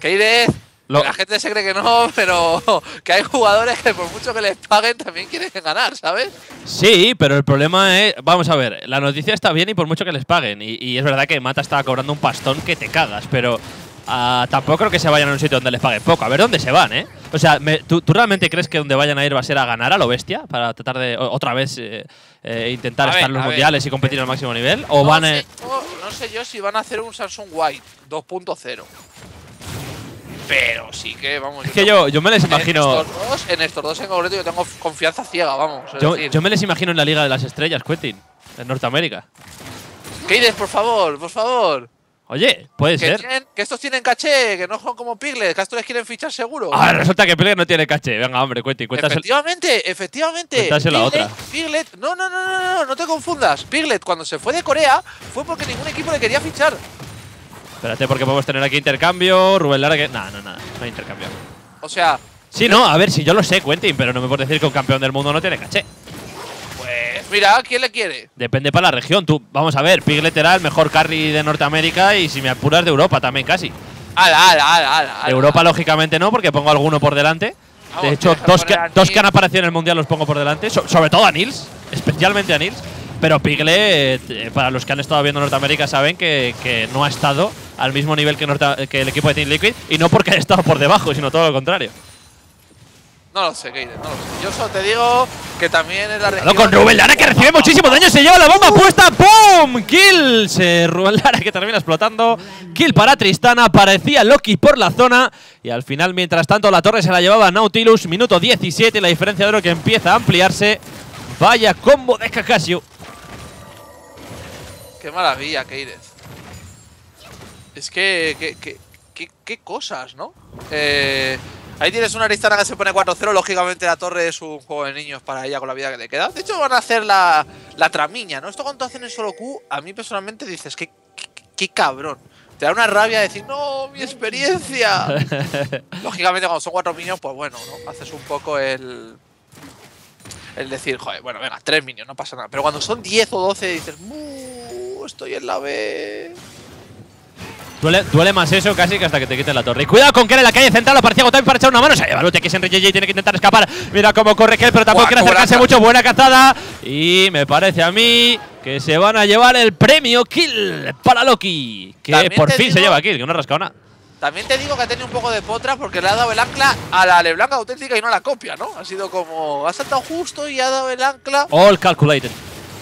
Keireth, la gente se cree que no, pero que hay jugadores que por mucho que les paguen también quieren ganar, ¿sabes? Sí, pero el problema es… Vamos a ver, la noticia está bien y por mucho que les paguen. Y es verdad que Mata estaba cobrando un pastón que te cagas, pero tampoco creo que se vayan a un sitio donde les paguen poco. A ver dónde se van, ¿eh? O sea, ¿tú realmente crees que donde vayan a ir va a ser a ganar a lo bestia? Para tratar de otra vez intentar estar en los mundiales y competir al máximo nivel. ¿O van a…? No sé yo si van a hacer un Samsung White 2.0. Pero sí que, vamos… Es que yo me les imagino… En estos dos en concreto yo tengo confianza ciega, vamos. Yo me les imagino en la Liga de las Estrellas, Quentin, en Norteamérica. Keireth, por favor. Oye, puede ser. Que estos tienen caché, que no son como Piglet, que a estos les quieren fichar seguro. Ahora resulta que Piglet no tiene caché. Venga, hombre, Quentin, cuéntaselo. Efectivamente. Cuéntaselo a otra. Piglet… No te confundas. Piglet, cuando se fue de Corea, fue porque ningún equipo le quería fichar. Espérate, porque podemos tener aquí intercambio, Rubén Lara que… No hay intercambio. O sea… Sí, no, a ver, si yo lo sé, Quentin, pero no me puedes decir que un campeón del mundo no tiene caché. Pues mira, ¿quién le quiere? Depende para la región, tú. Vamos a ver, Piglet era el mejor carry de Norteamérica y si me apuras de Europa también casi. ¡Hala! Europa lógicamente no, porque pongo alguno por delante. Vamos, de hecho, dos que han aparecido en el Mundial los pongo por delante, sobre todo a Nils, especialmente a Nils. Pero Piglet, para los que han estado viendo Norteamérica, saben que no ha estado al mismo nivel que el equipo de Team Liquid. Y no porque haya estado por debajo, sino todo lo contrario. No lo sé, Keireth, no lo sé. Yo solo te digo que también es la región… con Rubén Lara, que recibe muchísimo daño. Se lleva la bomba puesta. ¡Pum! Kill. Rubén Lara que termina explotando. Kill para Tristana. Aparecía Loki por la zona. Y al final, mientras tanto, la torre se la llevaba Nautilus. Minuto 17. La diferencia de oro que empieza a ampliarse. Vaya combo de Kakashiu. Qué maravilla, Keireth. Es que qué cosas, ¿no? Ahí tienes una Tristana que se pone 4-0. Lógicamente la torre es un juego de niños para ella con la vida que le queda. De hecho van a hacer la tramiña, ¿no? Esto cuando hacen el solo Q, a mí personalmente dices que… Qué cabrón. Te da una rabia decir, ¡no, mi experiencia! Lógicamente cuando son 4 minions, pues bueno, ¿no? Haces un poco el decir, joder, bueno, venga, 3 minions, no pasa nada. Pero cuando son 10 o 12 dices… Estoy en la B. Duele más eso casi que hasta que te quiten la torre. Y cuidado con Kel en la calle central. Aparecía Gotazpi para echar una mano. Se lleva el X Henry GG. Tiene que intentar escapar. Mira cómo corre Kel, pero tampoco quiere acercarse mucho. Buena cazada. Y me parece a mí que se van a llevar el premio Kill para Loki. Que por fin se lleva Kill, que no ha rascado nada. También te digo que ha tenido un poco de potra porque le ha dado el ancla a la LeBlanc auténtica y no a la copia, ¿no? Ha sido como… Ha saltado justo y ha dado el ancla… All calculated.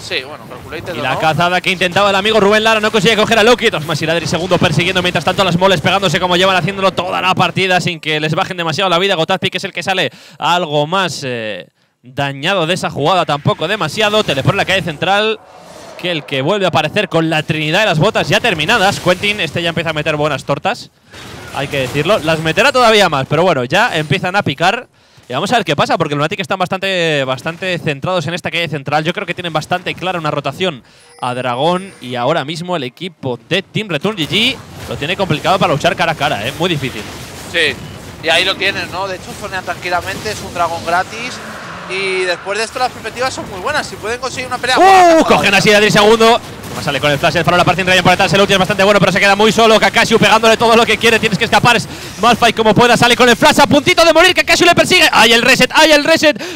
Sí, bueno, calculate. Y la cazada que intentaba el amigo Rubén Lara no consigue coger a Loki. Dos más Siradri segundo persiguiendo, mientras tanto las moles pegándose como llevan haciéndolo toda la partida sin que les bajen demasiado la vida. Gotazpi, que es el que sale algo más dañado de esa jugada, tampoco demasiado. Telepone la calle central, que el que vuelve a aparecer con la trinidad de las botas ya terminadas. Quentin, ya empieza a meter buenas tortas, hay que decirlo. Las meterá todavía más, pero bueno, ya empiezan a picar. Y vamos a ver qué pasa, porque Lunatic están bastante centrados en esta calle central. Yo creo que tienen bastante clara una rotación a Dragón. Y ahora mismo el equipo de Team Return GG lo tiene complicado para luchar cara a cara, ¿eh? Muy difícil. Sí, y ahí lo tienen, ¿no? De hecho, zonean tranquilamente, es un dragón gratis. Y después de esto las perspectivas son muy buenas. Si pueden conseguir una pelea… ¡Cogen a Siradri segundo! Como sale con el flash, el farol aparece en Ryan para atarse el ulti, es bastante bueno, pero se queda muy solo. Kakashiu pegándole todo lo que quiere, tienes que escapar. Es Malphite como pueda, sale con el flash, a puntito de morir, Kakashiu le persigue. Hay el reset!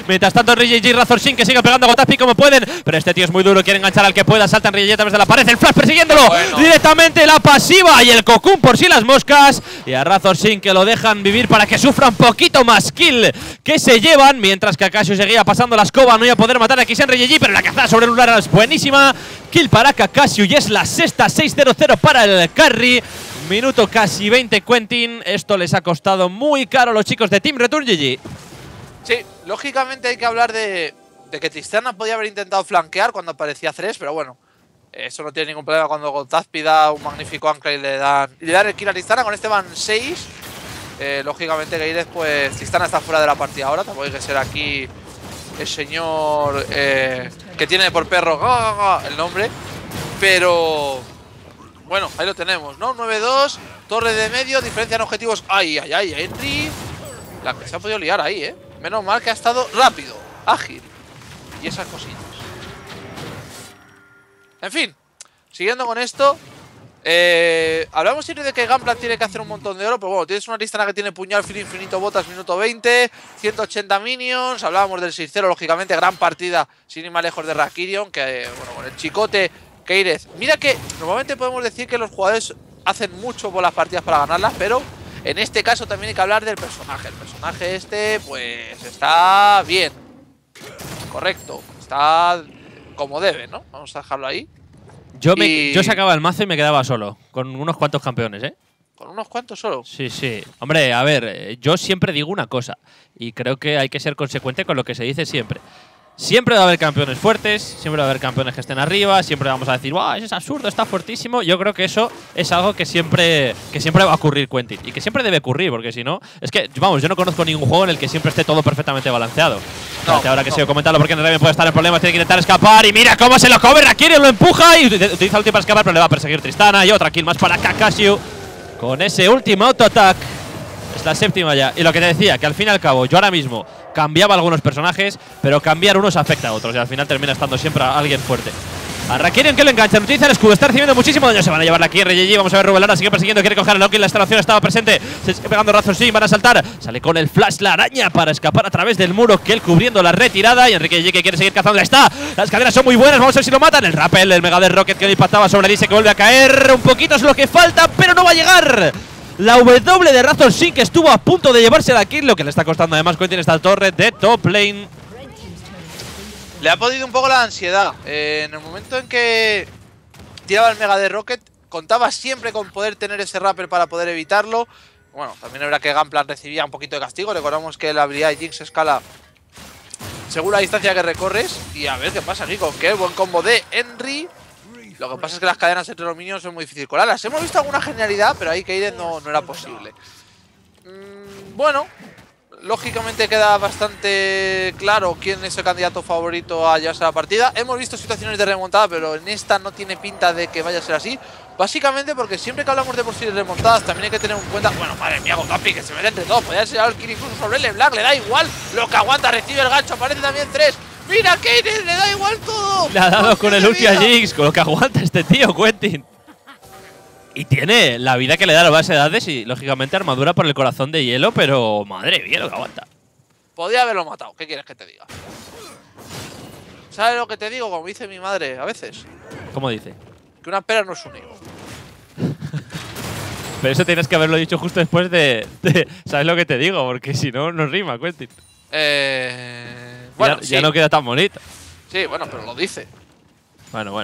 Mientras tanto, Rigi y Razor Sync que sigue pegando a Gotazpi como pueden. Pero este tío es muy duro, quiere enganchar al que pueda, saltan Rigi a través de la pared, el flash persiguiéndolo. Bueno. Directamente la pasiva y el Cocoon por si las moscas. Y a Razor Sync que lo dejan vivir para que sufra un poquito más kill que se llevan. Mientras Kakashiu seguía pasando la escoba, no iba a poder matar a X Henry GG, pero la cazada sobre Lunar es buenísima. Kill para Kakashiu y es la sexta, 6-0-0 para el carry. Minuto casi 20, Quentin. Esto les ha costado muy caro a los chicos de Team Return GG. Sí, lógicamente hay que hablar de que Tristana podía haber intentado flanquear cuando aparecía Thresh, pero bueno, eso no tiene ningún problema cuando Gotazpi da un magnífico ancla y le dan el kill a Tristana. Con este van 6. Lógicamente, Keireth, pues Tristana está fuera de la partida ahora. Tampoco hay que ser aquí el señor que tiene por perro el nombre, pero bueno, ahí lo tenemos, ¿no? 9-2, torre de medio, diferencia en objetivos. Ay, Henry. La que se ha podido liar ahí, ¿eh? Menos mal que ha estado rápido, ágil y esas cositas. En fin, siguiendo con esto, hablamos siempre de que Gangplank tiene que hacer un montón de oro, pero bueno, tienes una lista en la que tiene puñal, filo infinito, botas, minuto 20, 180 minions. Hablábamos del 6-0, lógicamente, gran partida, sin ir más lejos, de Rakirion, que bueno, con el chicote Keireth. Mira que normalmente podemos decir que los jugadores hacen mucho por las partidas para ganarlas, pero en este caso también hay que hablar del personaje. El personaje este, pues, está bien, correcto, está como debe, ¿no? Vamos a dejarlo ahí. Yo sacaba el mazo y me quedaba solo, con unos cuantos campeones, ¿eh? ¿Con unos cuantos solo? Sí, sí. Hombre, a ver, yo siempre digo una cosa, y creo que hay que ser consecuente con lo que se dice siempre. Siempre va a haber campeones fuertes, siempre va a haber campeones que estén arriba, siempre vamos a decir, wow, eso es absurdo, está fuertísimo. Yo creo que eso es algo que siempre va a ocurrir, Quentin, y que siempre debe ocurrir, porque si no… Es que, vamos, yo no conozco ningún juego en el que siempre esté todo perfectamente balanceado. No, ahora que sigo comentarlo, porque también puede estar en problemas, tiene que intentar escapar, y mira cómo se lo come, Rakirion lo empuja y utiliza el ulti para escapar, pero le va a perseguir Tristana, y otra kill más para Kakashiu con ese último auto-attack. Es la séptima ya, y lo que te decía, que al fin y al cabo, yo ahora mismo cambiaba algunos personajes, pero cambiar unos afecta a otros, y al final termina estando siempre a alguien fuerte. A Rakirion que lo enganchan, utiliza el escudo, está recibiendo muchísimo daño, se van a llevar aquí RGG, vamos a ver, Rubén Lara sigue persiguiendo, quiere coger a Loki, la instalación estaba presente, se sigue pegando Razor Sync, van a saltar, sale con el flash la araña para escapar a través del muro, Kel cubriendo la retirada, y Enrique G que quiere seguir cazando, está, las cadenas son muy buenas, vamos a ver si lo matan, el rappel, el mega de Rocket que le impactaba sobre Elise que vuelve a caer, un poquito es lo que falta, pero no va a llegar. La W de Razor Sync estuvo a punto de llevársela aquí, lo que le está costando además Quentin esta torre de top lane. Le ha podido un poco la ansiedad. En el momento en que tiraba el mega de Rocket, contaba siempre con poder tener ese rappel para poder evitarlo. Bueno, también habrá que Gangplank recibía un poquito de castigo. Recordamos que la habilidad de Jinx escala según la distancia que recorres. Y a ver qué pasa aquí con Kel, buen combo de Henry. Lo que pasa es que las cadenas entre los minions son muy difíciles colarlas. Hemos visto alguna genialidad, pero ahí Keireth no era posible. Bueno, lógicamente queda bastante claro quién es el candidato favorito a llevarse a la partida. Hemos visto situaciones de remontada, pero en esta no tiene pinta de que vaya a ser así. Básicamente porque siempre que hablamos de posibles remontadas también hay que tener en cuenta… Bueno, madre mía, Gotazpi, que se mete entre dos. Podría ser el kill incluso sobre LeBlanc, le da igual. Lo que aguanta, recibe el gancho, aparece también Thresh. ¡Mira, Keireth! ¡Le da igual todo! Le ha dado con el ulti a Jinx, con lo que aguanta este tío, Quentin. Y tiene la vida que le da a la base de edades y, lógicamente, armadura por el corazón de hielo, pero… ¡Madre mía, lo que aguanta! Podía haberlo matado, ¿qué quieres que te diga? ¿Sabes lo que te digo? Como dice mi madre a veces. ¿Cómo dice? Que una pera no es un higo. Pero eso tienes que haberlo dicho justo después de… ¿Sabes lo que te digo? Porque si no, no rima, Quentin. Bueno, ya no queda tan bonito. Sí, bueno, pero lo dice. Bueno.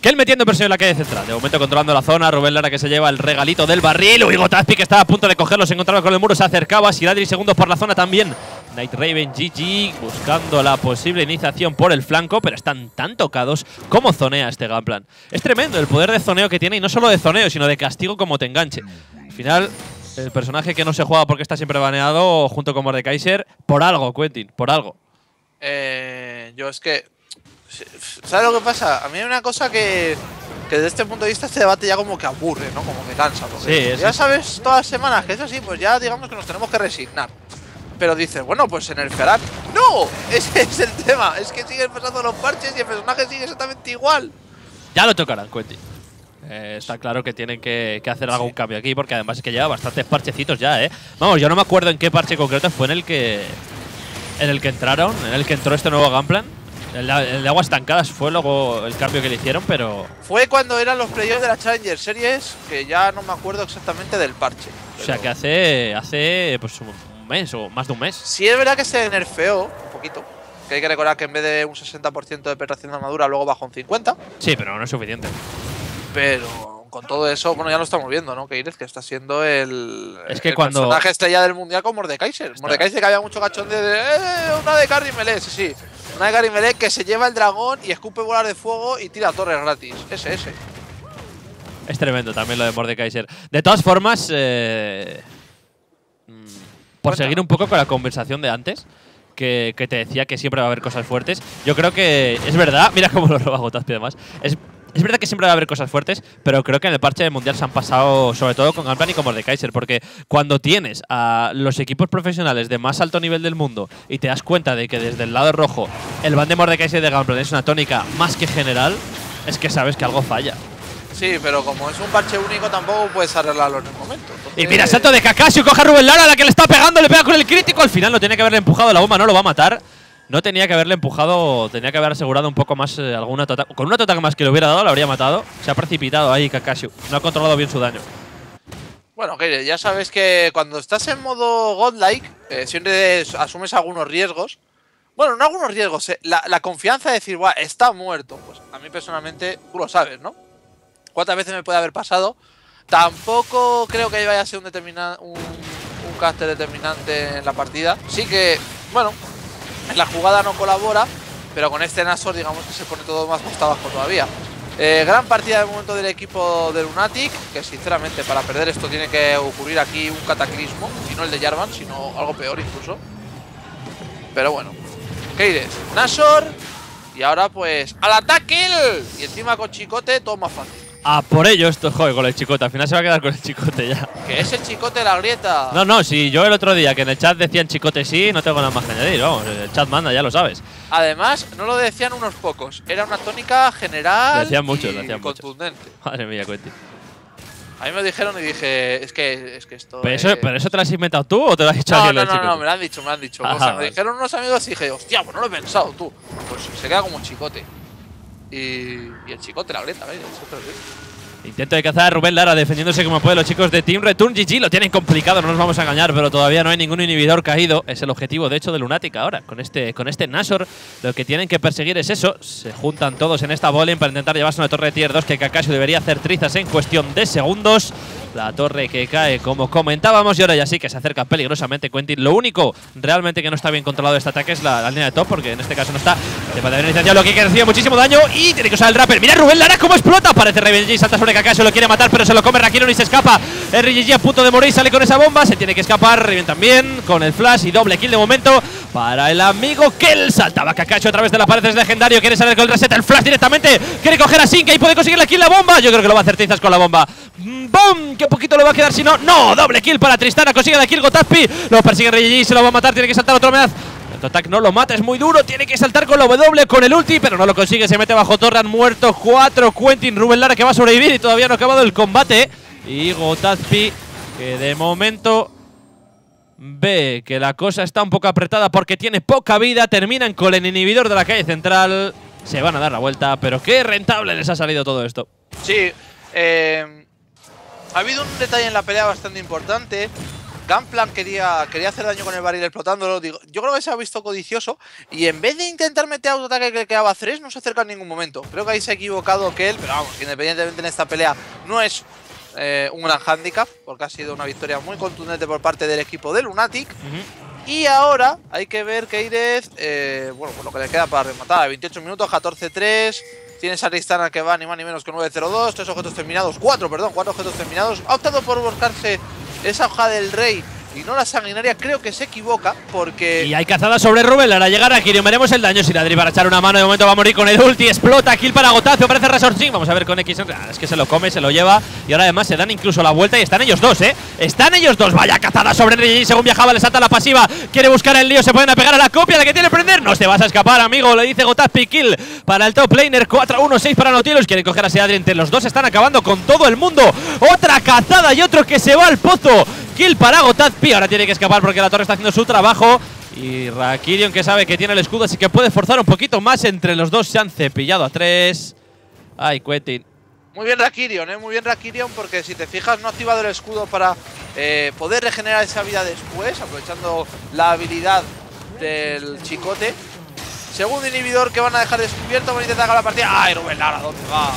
Kel metiendo presión en la calle central. De momento controlando la zona. Rubén Lara que se lleva el regalito del barril. Uy, Gotazpi que estaba a punto de cogerlo. Se encontraba con el muro. Se acercaba. Siradri segundos por la zona también. Night Raven GG buscando la posible iniciación por el flanco, pero están tan tocados como zonea este Gangplank. Es tremendo el poder de zoneo que tiene, y no solo de zoneo, sino de castigo como te enganche. Al final… El personaje que no se juega porque está siempre baneado junto con Mordekaiser, por algo, Quentin, por algo. Yo es que… ¿Sabes lo que pasa? A mí hay una cosa que desde este punto de vista este debate ya como que aburre, ¿no? Como que cansa. Porque sí, ya sabes todas las semanas que es así, pues ya digamos que nos tenemos que resignar. Pero dices, bueno, pues se nerfearán. ¡No! ¡No! Ese es el tema. Es que siguen pasando los parches y el personaje sigue exactamente igual. Ya lo tocarán, Quentin. Está claro que tienen que hacer algún cambio aquí, porque además es que lleva bastantes parchecitos ya, ¿eh? Vamos, yo no me acuerdo en qué parche concreto fue en el que entraron, en el que entró este nuevo Gangplank. El de aguas estancadas fue luego el cambio que le hicieron, pero… Fue cuando eran los playoffs de la Challenger Series, que ya no me acuerdo exactamente del parche. O sea, que hace pues un mes o más de un mes. Sí, es verdad que se nerfeó un poquito. Que hay que recordar que en vez de un 60% de penetración de armadura, luego bajó un 50%. Sí, pero no es suficiente. Pero con todo eso, bueno, ya lo estamos viendo, ¿no? Keireth, que está siendo el cuando personaje estrella del mundial con Mordekaiser. Está. Mordekaiser, que había mucho cachón de una de carry melee, sí, sí. Una de carry melee que se lleva el dragón y escupe bolas de fuego y tira torres gratis. Ese. Es tremendo también lo de Mordekaiser. De todas formas, por seguir un poco con la conversación de antes, que te decía que siempre va a haber cosas fuertes. Yo creo que es verdad, mira cómo lo roba Gotazpi además. Es verdad que siempre va a haber cosas fuertes, pero creo que en el parche del Mundial se han pasado, sobre todo con Gangplank y con Mordekaiser, porque cuando tienes a los equipos profesionales de más alto nivel del mundo y te das cuenta de que desde el lado rojo el ban de Mordekaiser y de Gangplank es una tónica más que general, es que sabes que algo falla. Sí, pero como es un parche único tampoco puedes arreglarlo en el momento. Entonces… Y mira, salto de Kakashiu, coge a Rubén Lara, a la que le está pegando, le pega con el crítico, al final no tiene que haberle empujado, la bomba no lo va a matar. No tenía que haberle empujado, tenía que haber asegurado un poco más alguna tota. Con una tota más que le hubiera dado, la habría matado. Se ha precipitado ahí Kakashiu, no ha controlado bien su daño. Bueno, Keireth, ya sabes que cuando estás en modo godlike, siempre asumes algunos riesgos. Bueno, no algunos riesgos, la confianza de decir, guau, está muerto. Pues a mí personalmente, tú lo sabes, ¿no? ¿Cuántas veces me puede haber pasado? Tampoco creo que vaya a ser un caster determinante en la partida. Sí que, bueno… En la jugada no colabora, pero con este Nasor digamos que se pone todo más cuesta abajo todavía. Gran partida de momento del equipo de Lunatic, que sinceramente para perder esto tiene que ocurrir aquí un cataclismo, y no el de Jarvan, sino algo peor incluso. Pero bueno, Keireth, Nasor, y ahora pues al ataque, y encima con chicote todo más fácil. Ah, por ello esto, joder, con el chicote. Al final se va a quedar con el chicote ya. Que es el chicote de la grieta. No, si yo el otro día que en el chat decían chicote sí, no tengo nada más que añadir. Vamos, el chat manda, ya lo sabes. Además, no lo decían unos pocos. Era una tónica general. Lo decían contundente. Muchos. Madre mía, Quentin. A mí me lo dijeron y dije, es que esto… ¿Pero eso te lo has inventado tú o te lo has dicho alguien? No, me lo han dicho, Ajá, me dijeron unos amigos y dije, hostia, pues no lo he pensado tú. Pues se queda como un chicote. Y el chicote la grieta, ¿veis? Intento de cazar a Rubén Lara defendiéndose como puede los chicos de Team Return GG. Lo tienen complicado, no nos vamos a engañar, pero todavía no hay ningún inhibidor caído. Es el objetivo, de hecho, de Lunatic ahora. Con este Nashor lo que tienen que perseguir es eso. Se juntan todos en esta bowling para intentar llevarse una torre de tier 2 que Kakashiu debería hacer trizas en cuestión de segundos. La torre que cae, como comentábamos, y ahora ya sí que se acerca peligrosamente Quentin. Lo único realmente que no está bien controlado de este ataque es la línea de top, porque en este caso no está. Le puede haber iniciado Loki, que recibe muchísimo daño y tiene que usar el Rapper. Mira Rubén Lara cómo explota. Parece Revenge y salta sobre Kakashiu, lo quiere matar, pero se lo come Rakirion y se escapa. RGG a punto de morir, sale con esa bomba, se tiene que escapar. Reviven también con el flash y doble kill de momento para el amigo Kel. Saltaba Kakashiu a través de la pared, es legendario. Quiere salir con el reset, el flash directamente. Quiere coger a Sync y puede conseguir la kill, la bomba. Yo creo que lo va a hacer tizas con la bomba. ¡Bum! Que poquito le va a quedar si no. ¡No! Doble kill para Tristana. Consigue la kill Gotazpi. Lo persigue Rey, se lo va a matar. Tiene que saltar otra vez. El Totak no lo mata. Es muy duro. Tiene que saltar con la W, con el ulti. Pero no lo consigue. Se mete bajo torre. Han muerto 4. Quentin, Rubén Lara que va a sobrevivir. Y todavía no ha acabado el combate. Y Gotazpi, que de momento ve que la cosa está un poco apretada porque tiene poca vida. Terminan con el inhibidor de la calle central. Se van a dar la vuelta. Pero qué rentable les ha salido todo esto. Sí. Ha habido un detalle en la pelea bastante importante. Gangplank quería hacer daño con el barril explotándolo. Digo, yo creo que se ha visto codicioso y en vez de intentar meter autoataque que le quedaba a Thresh, no se acerca en ningún momento. Creo que ahí se ha equivocado Kel, pero vamos, independientemente en esta pelea no es un gran hándicap, porque ha sido una victoria muy contundente por parte del equipo de Lunatic. Y ahora hay que ver Keireth, bueno, por lo que le queda para rematar. 28 minutos, 14-3. Tienes a Tristana que va ni más ni menos que 9-0-2. 4 objetos terminados. Ha optado por buscarse esa hoja del rey Y no la sanguinaria, creo que se equivoca porque… Y hay cazada sobre Rubén Lara, llegar a Kirion, veremos el daño. Siradri para echar una mano, de momento va a morir con el ulti, explota, kill para Gotazpi, aparece Razor Sync. Vamos a ver con X Henry, es que se lo come, se lo lleva. Y ahora además se dan incluso la vuelta y están ellos dos, ¿eh? Están ellos dos, vaya cazada sobre Rubén. Según viajaba le salta la pasiva, quiere buscar el lío, se pueden apegar a la copia, la que tiene prender. No te vas a escapar, amigo, le dice Gotazpi, kill para el top laner, 4-1-6 para Nautilus. Quieren coger a Siradri, entre los dos están acabando con todo el mundo. Otra cazada y otro que se va al pozo. Kill para Gotazpi, ahora tiene que escapar porque la torre está haciendo su trabajo. Y Rakirion, que sabe que tiene el escudo, así que puede forzar un poquito más. Entre los dos se han cepillado a tres. Ay, Quentin. Muy bien Rakirion, muy bien Rakirion, porque si te fijas no ha activado el escudo para poder regenerar esa vida después, aprovechando la habilidad del chicote. Segundo inhibidor que van a dejar descubierto, van a intentar acabar la partida. Ay, Rubén Lara, ¿dónde vas?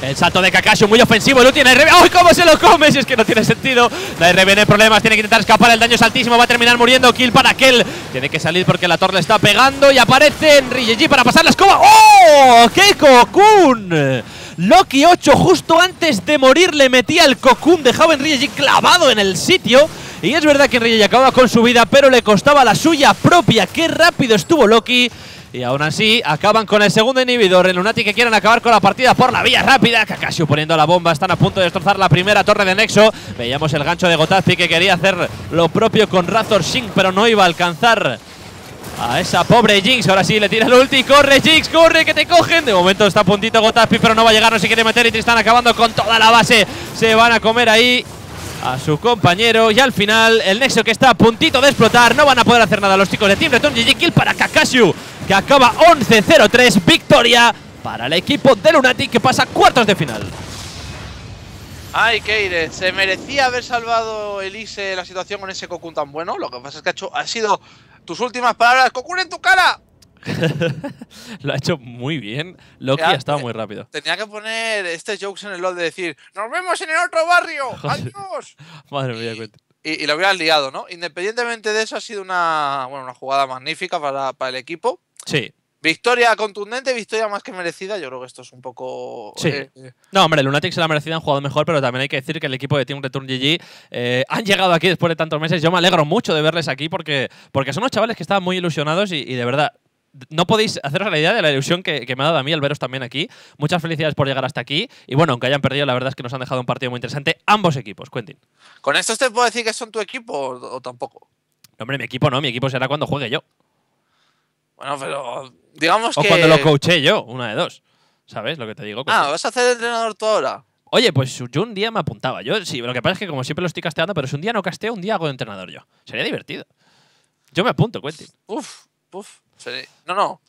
El salto de Kakashiu muy ofensivo, el ulti en Night Raven. ¡Ay, cómo se lo come! Si es que no tiene sentido. Night Raven tiene problemas, tiene que intentar escapar, el daño es altísimo, va a terminar muriendo. Kill para Kel. Tiene que salir porque la torre le está pegando y aparece Henry GG para pasar la escoba. ¡Oh! ¡Qué cocoon! Loki 8 justo antes de morir le metía el cocoon, dejaba a Henry GG clavado en el sitio. Y es verdad que Henry GG acababa con su vida, pero le costaba la suya propia. ¡Qué rápido estuvo Loki! Y aún así acaban con el segundo inhibidor. El Lunatic que quieren acabar con la partida por la vía rápida. Kakashiu poniendo la bomba. Están a punto de destrozar la primera torre de Nexo. Veíamos el gancho de Gotazpi que quería hacer lo propio con Razor Sync, pero no iba a alcanzar a esa pobre Jinx. Ahora sí le tira el ulti. Corre Jinx, corre que te cogen. De momento está a puntito Gotazpi, pero no va a llegar, no se quiere meter. Y Tristana acabando con toda la base. Se van a comer ahí a su compañero y al final el Nexo que está a puntito de explotar. No van a poder hacer nada los chicos de Team Return GG. Kill para Kakashiu, que acaba 11-0-3, victoria para el equipo de Lunatic que pasa cuartos de final. Ay, Keireth, se merecía haber salvado Elise la situación con ese cocoon tan bueno. Lo que pasa es que ha sido tus últimas palabras, cocoon en tu cara. Lo ha hecho muy bien. Loki ha estado muy rápido. Tenía que poner este jokes en el LoL de decir ¡nos vemos en el otro barrio! ¡Adiós! Madre mía, Quentin. Y lo hubieras liado, ¿no? Independientemente de eso, ha sido una jugada magnífica para el equipo. Sí. Victoria contundente, victoria más que merecida. Yo creo que esto es un poco… Sí. No, hombre, Lunatic se la ha merecido, han jugado mejor, pero también hay que decir que el equipo de Team Return GG han llegado aquí después de tantos meses. Yo me alegro mucho de verles aquí porque son unos chavales que estaban muy ilusionados y de verdad… No podéis haceros la idea de la ilusión que me ha dado a mí al veros también aquí. Muchas felicidades por llegar hasta aquí. Y bueno, aunque hayan perdido, la verdad es que nos han dejado un partido muy interesante ambos equipos, Quentin. ¿Con esto te puedo decir que son tu equipo o tampoco? No, hombre, mi equipo no. Mi equipo será cuando juegue yo. Bueno, pero digamos o que… O cuando lo coaché yo, una de dos. ¿Sabes lo que te digo? Quentin. Ah, ¿vas a hacer el entrenador tú ahora? Oye, pues yo un día me apuntaba. Yo sí, lo que pasa es que como siempre lo estoy casteando, pero si un día no casteo, un día hago de entrenador yo. Sería divertido. Yo me apunto, Quentin. Uf. No.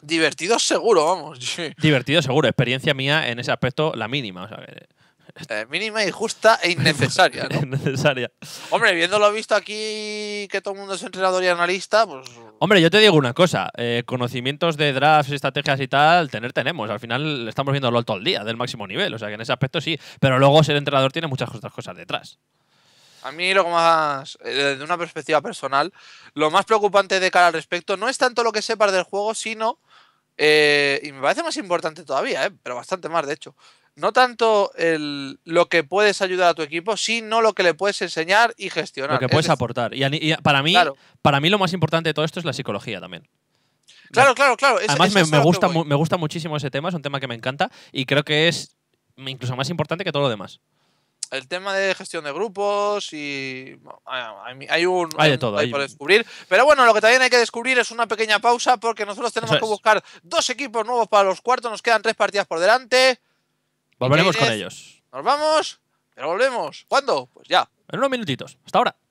Divertido seguro, vamos. Divertido seguro. Experiencia mía en ese aspecto, la mínima. O sea, mínima, injusta e innecesaria, ¿no? Innecesaria. Hombre, viéndolo visto aquí, que todo el mundo es entrenador y analista, pues… Hombre, yo te digo una cosa. Conocimientos de drafts, estrategias y tal, tenemos. Al final estamos viendo LoL todo el día, del máximo nivel. O sea, que en ese aspecto sí. Pero luego ser entrenador tiene muchas otras cosas detrás. A mí lo más, desde una perspectiva personal, lo más preocupante de cara al respecto no es tanto lo que sepas del juego, sino, y me parece más importante todavía, pero bastante más de hecho, no tanto lo que puedes ayudar a tu equipo, sino lo que le puedes enseñar y gestionar. Lo que puedes aportar. Y para mí lo más importante de todo esto es la psicología también. Claro. Además me gusta muchísimo ese tema, es un tema que me encanta y creo que es incluso más importante que todo lo demás. El tema de gestión de grupos y… Bueno, hay de todo, hay por descubrir. Pero bueno, lo que también hay que descubrir es una pequeña pausa porque nosotros tenemos que buscar dos equipos nuevos para los cuartos. Nos quedan tres partidas por delante. Volveremos con ellos. Nos vamos, pero volvemos. ¿Cuándo? Pues ya. En unos minutitos. Hasta ahora.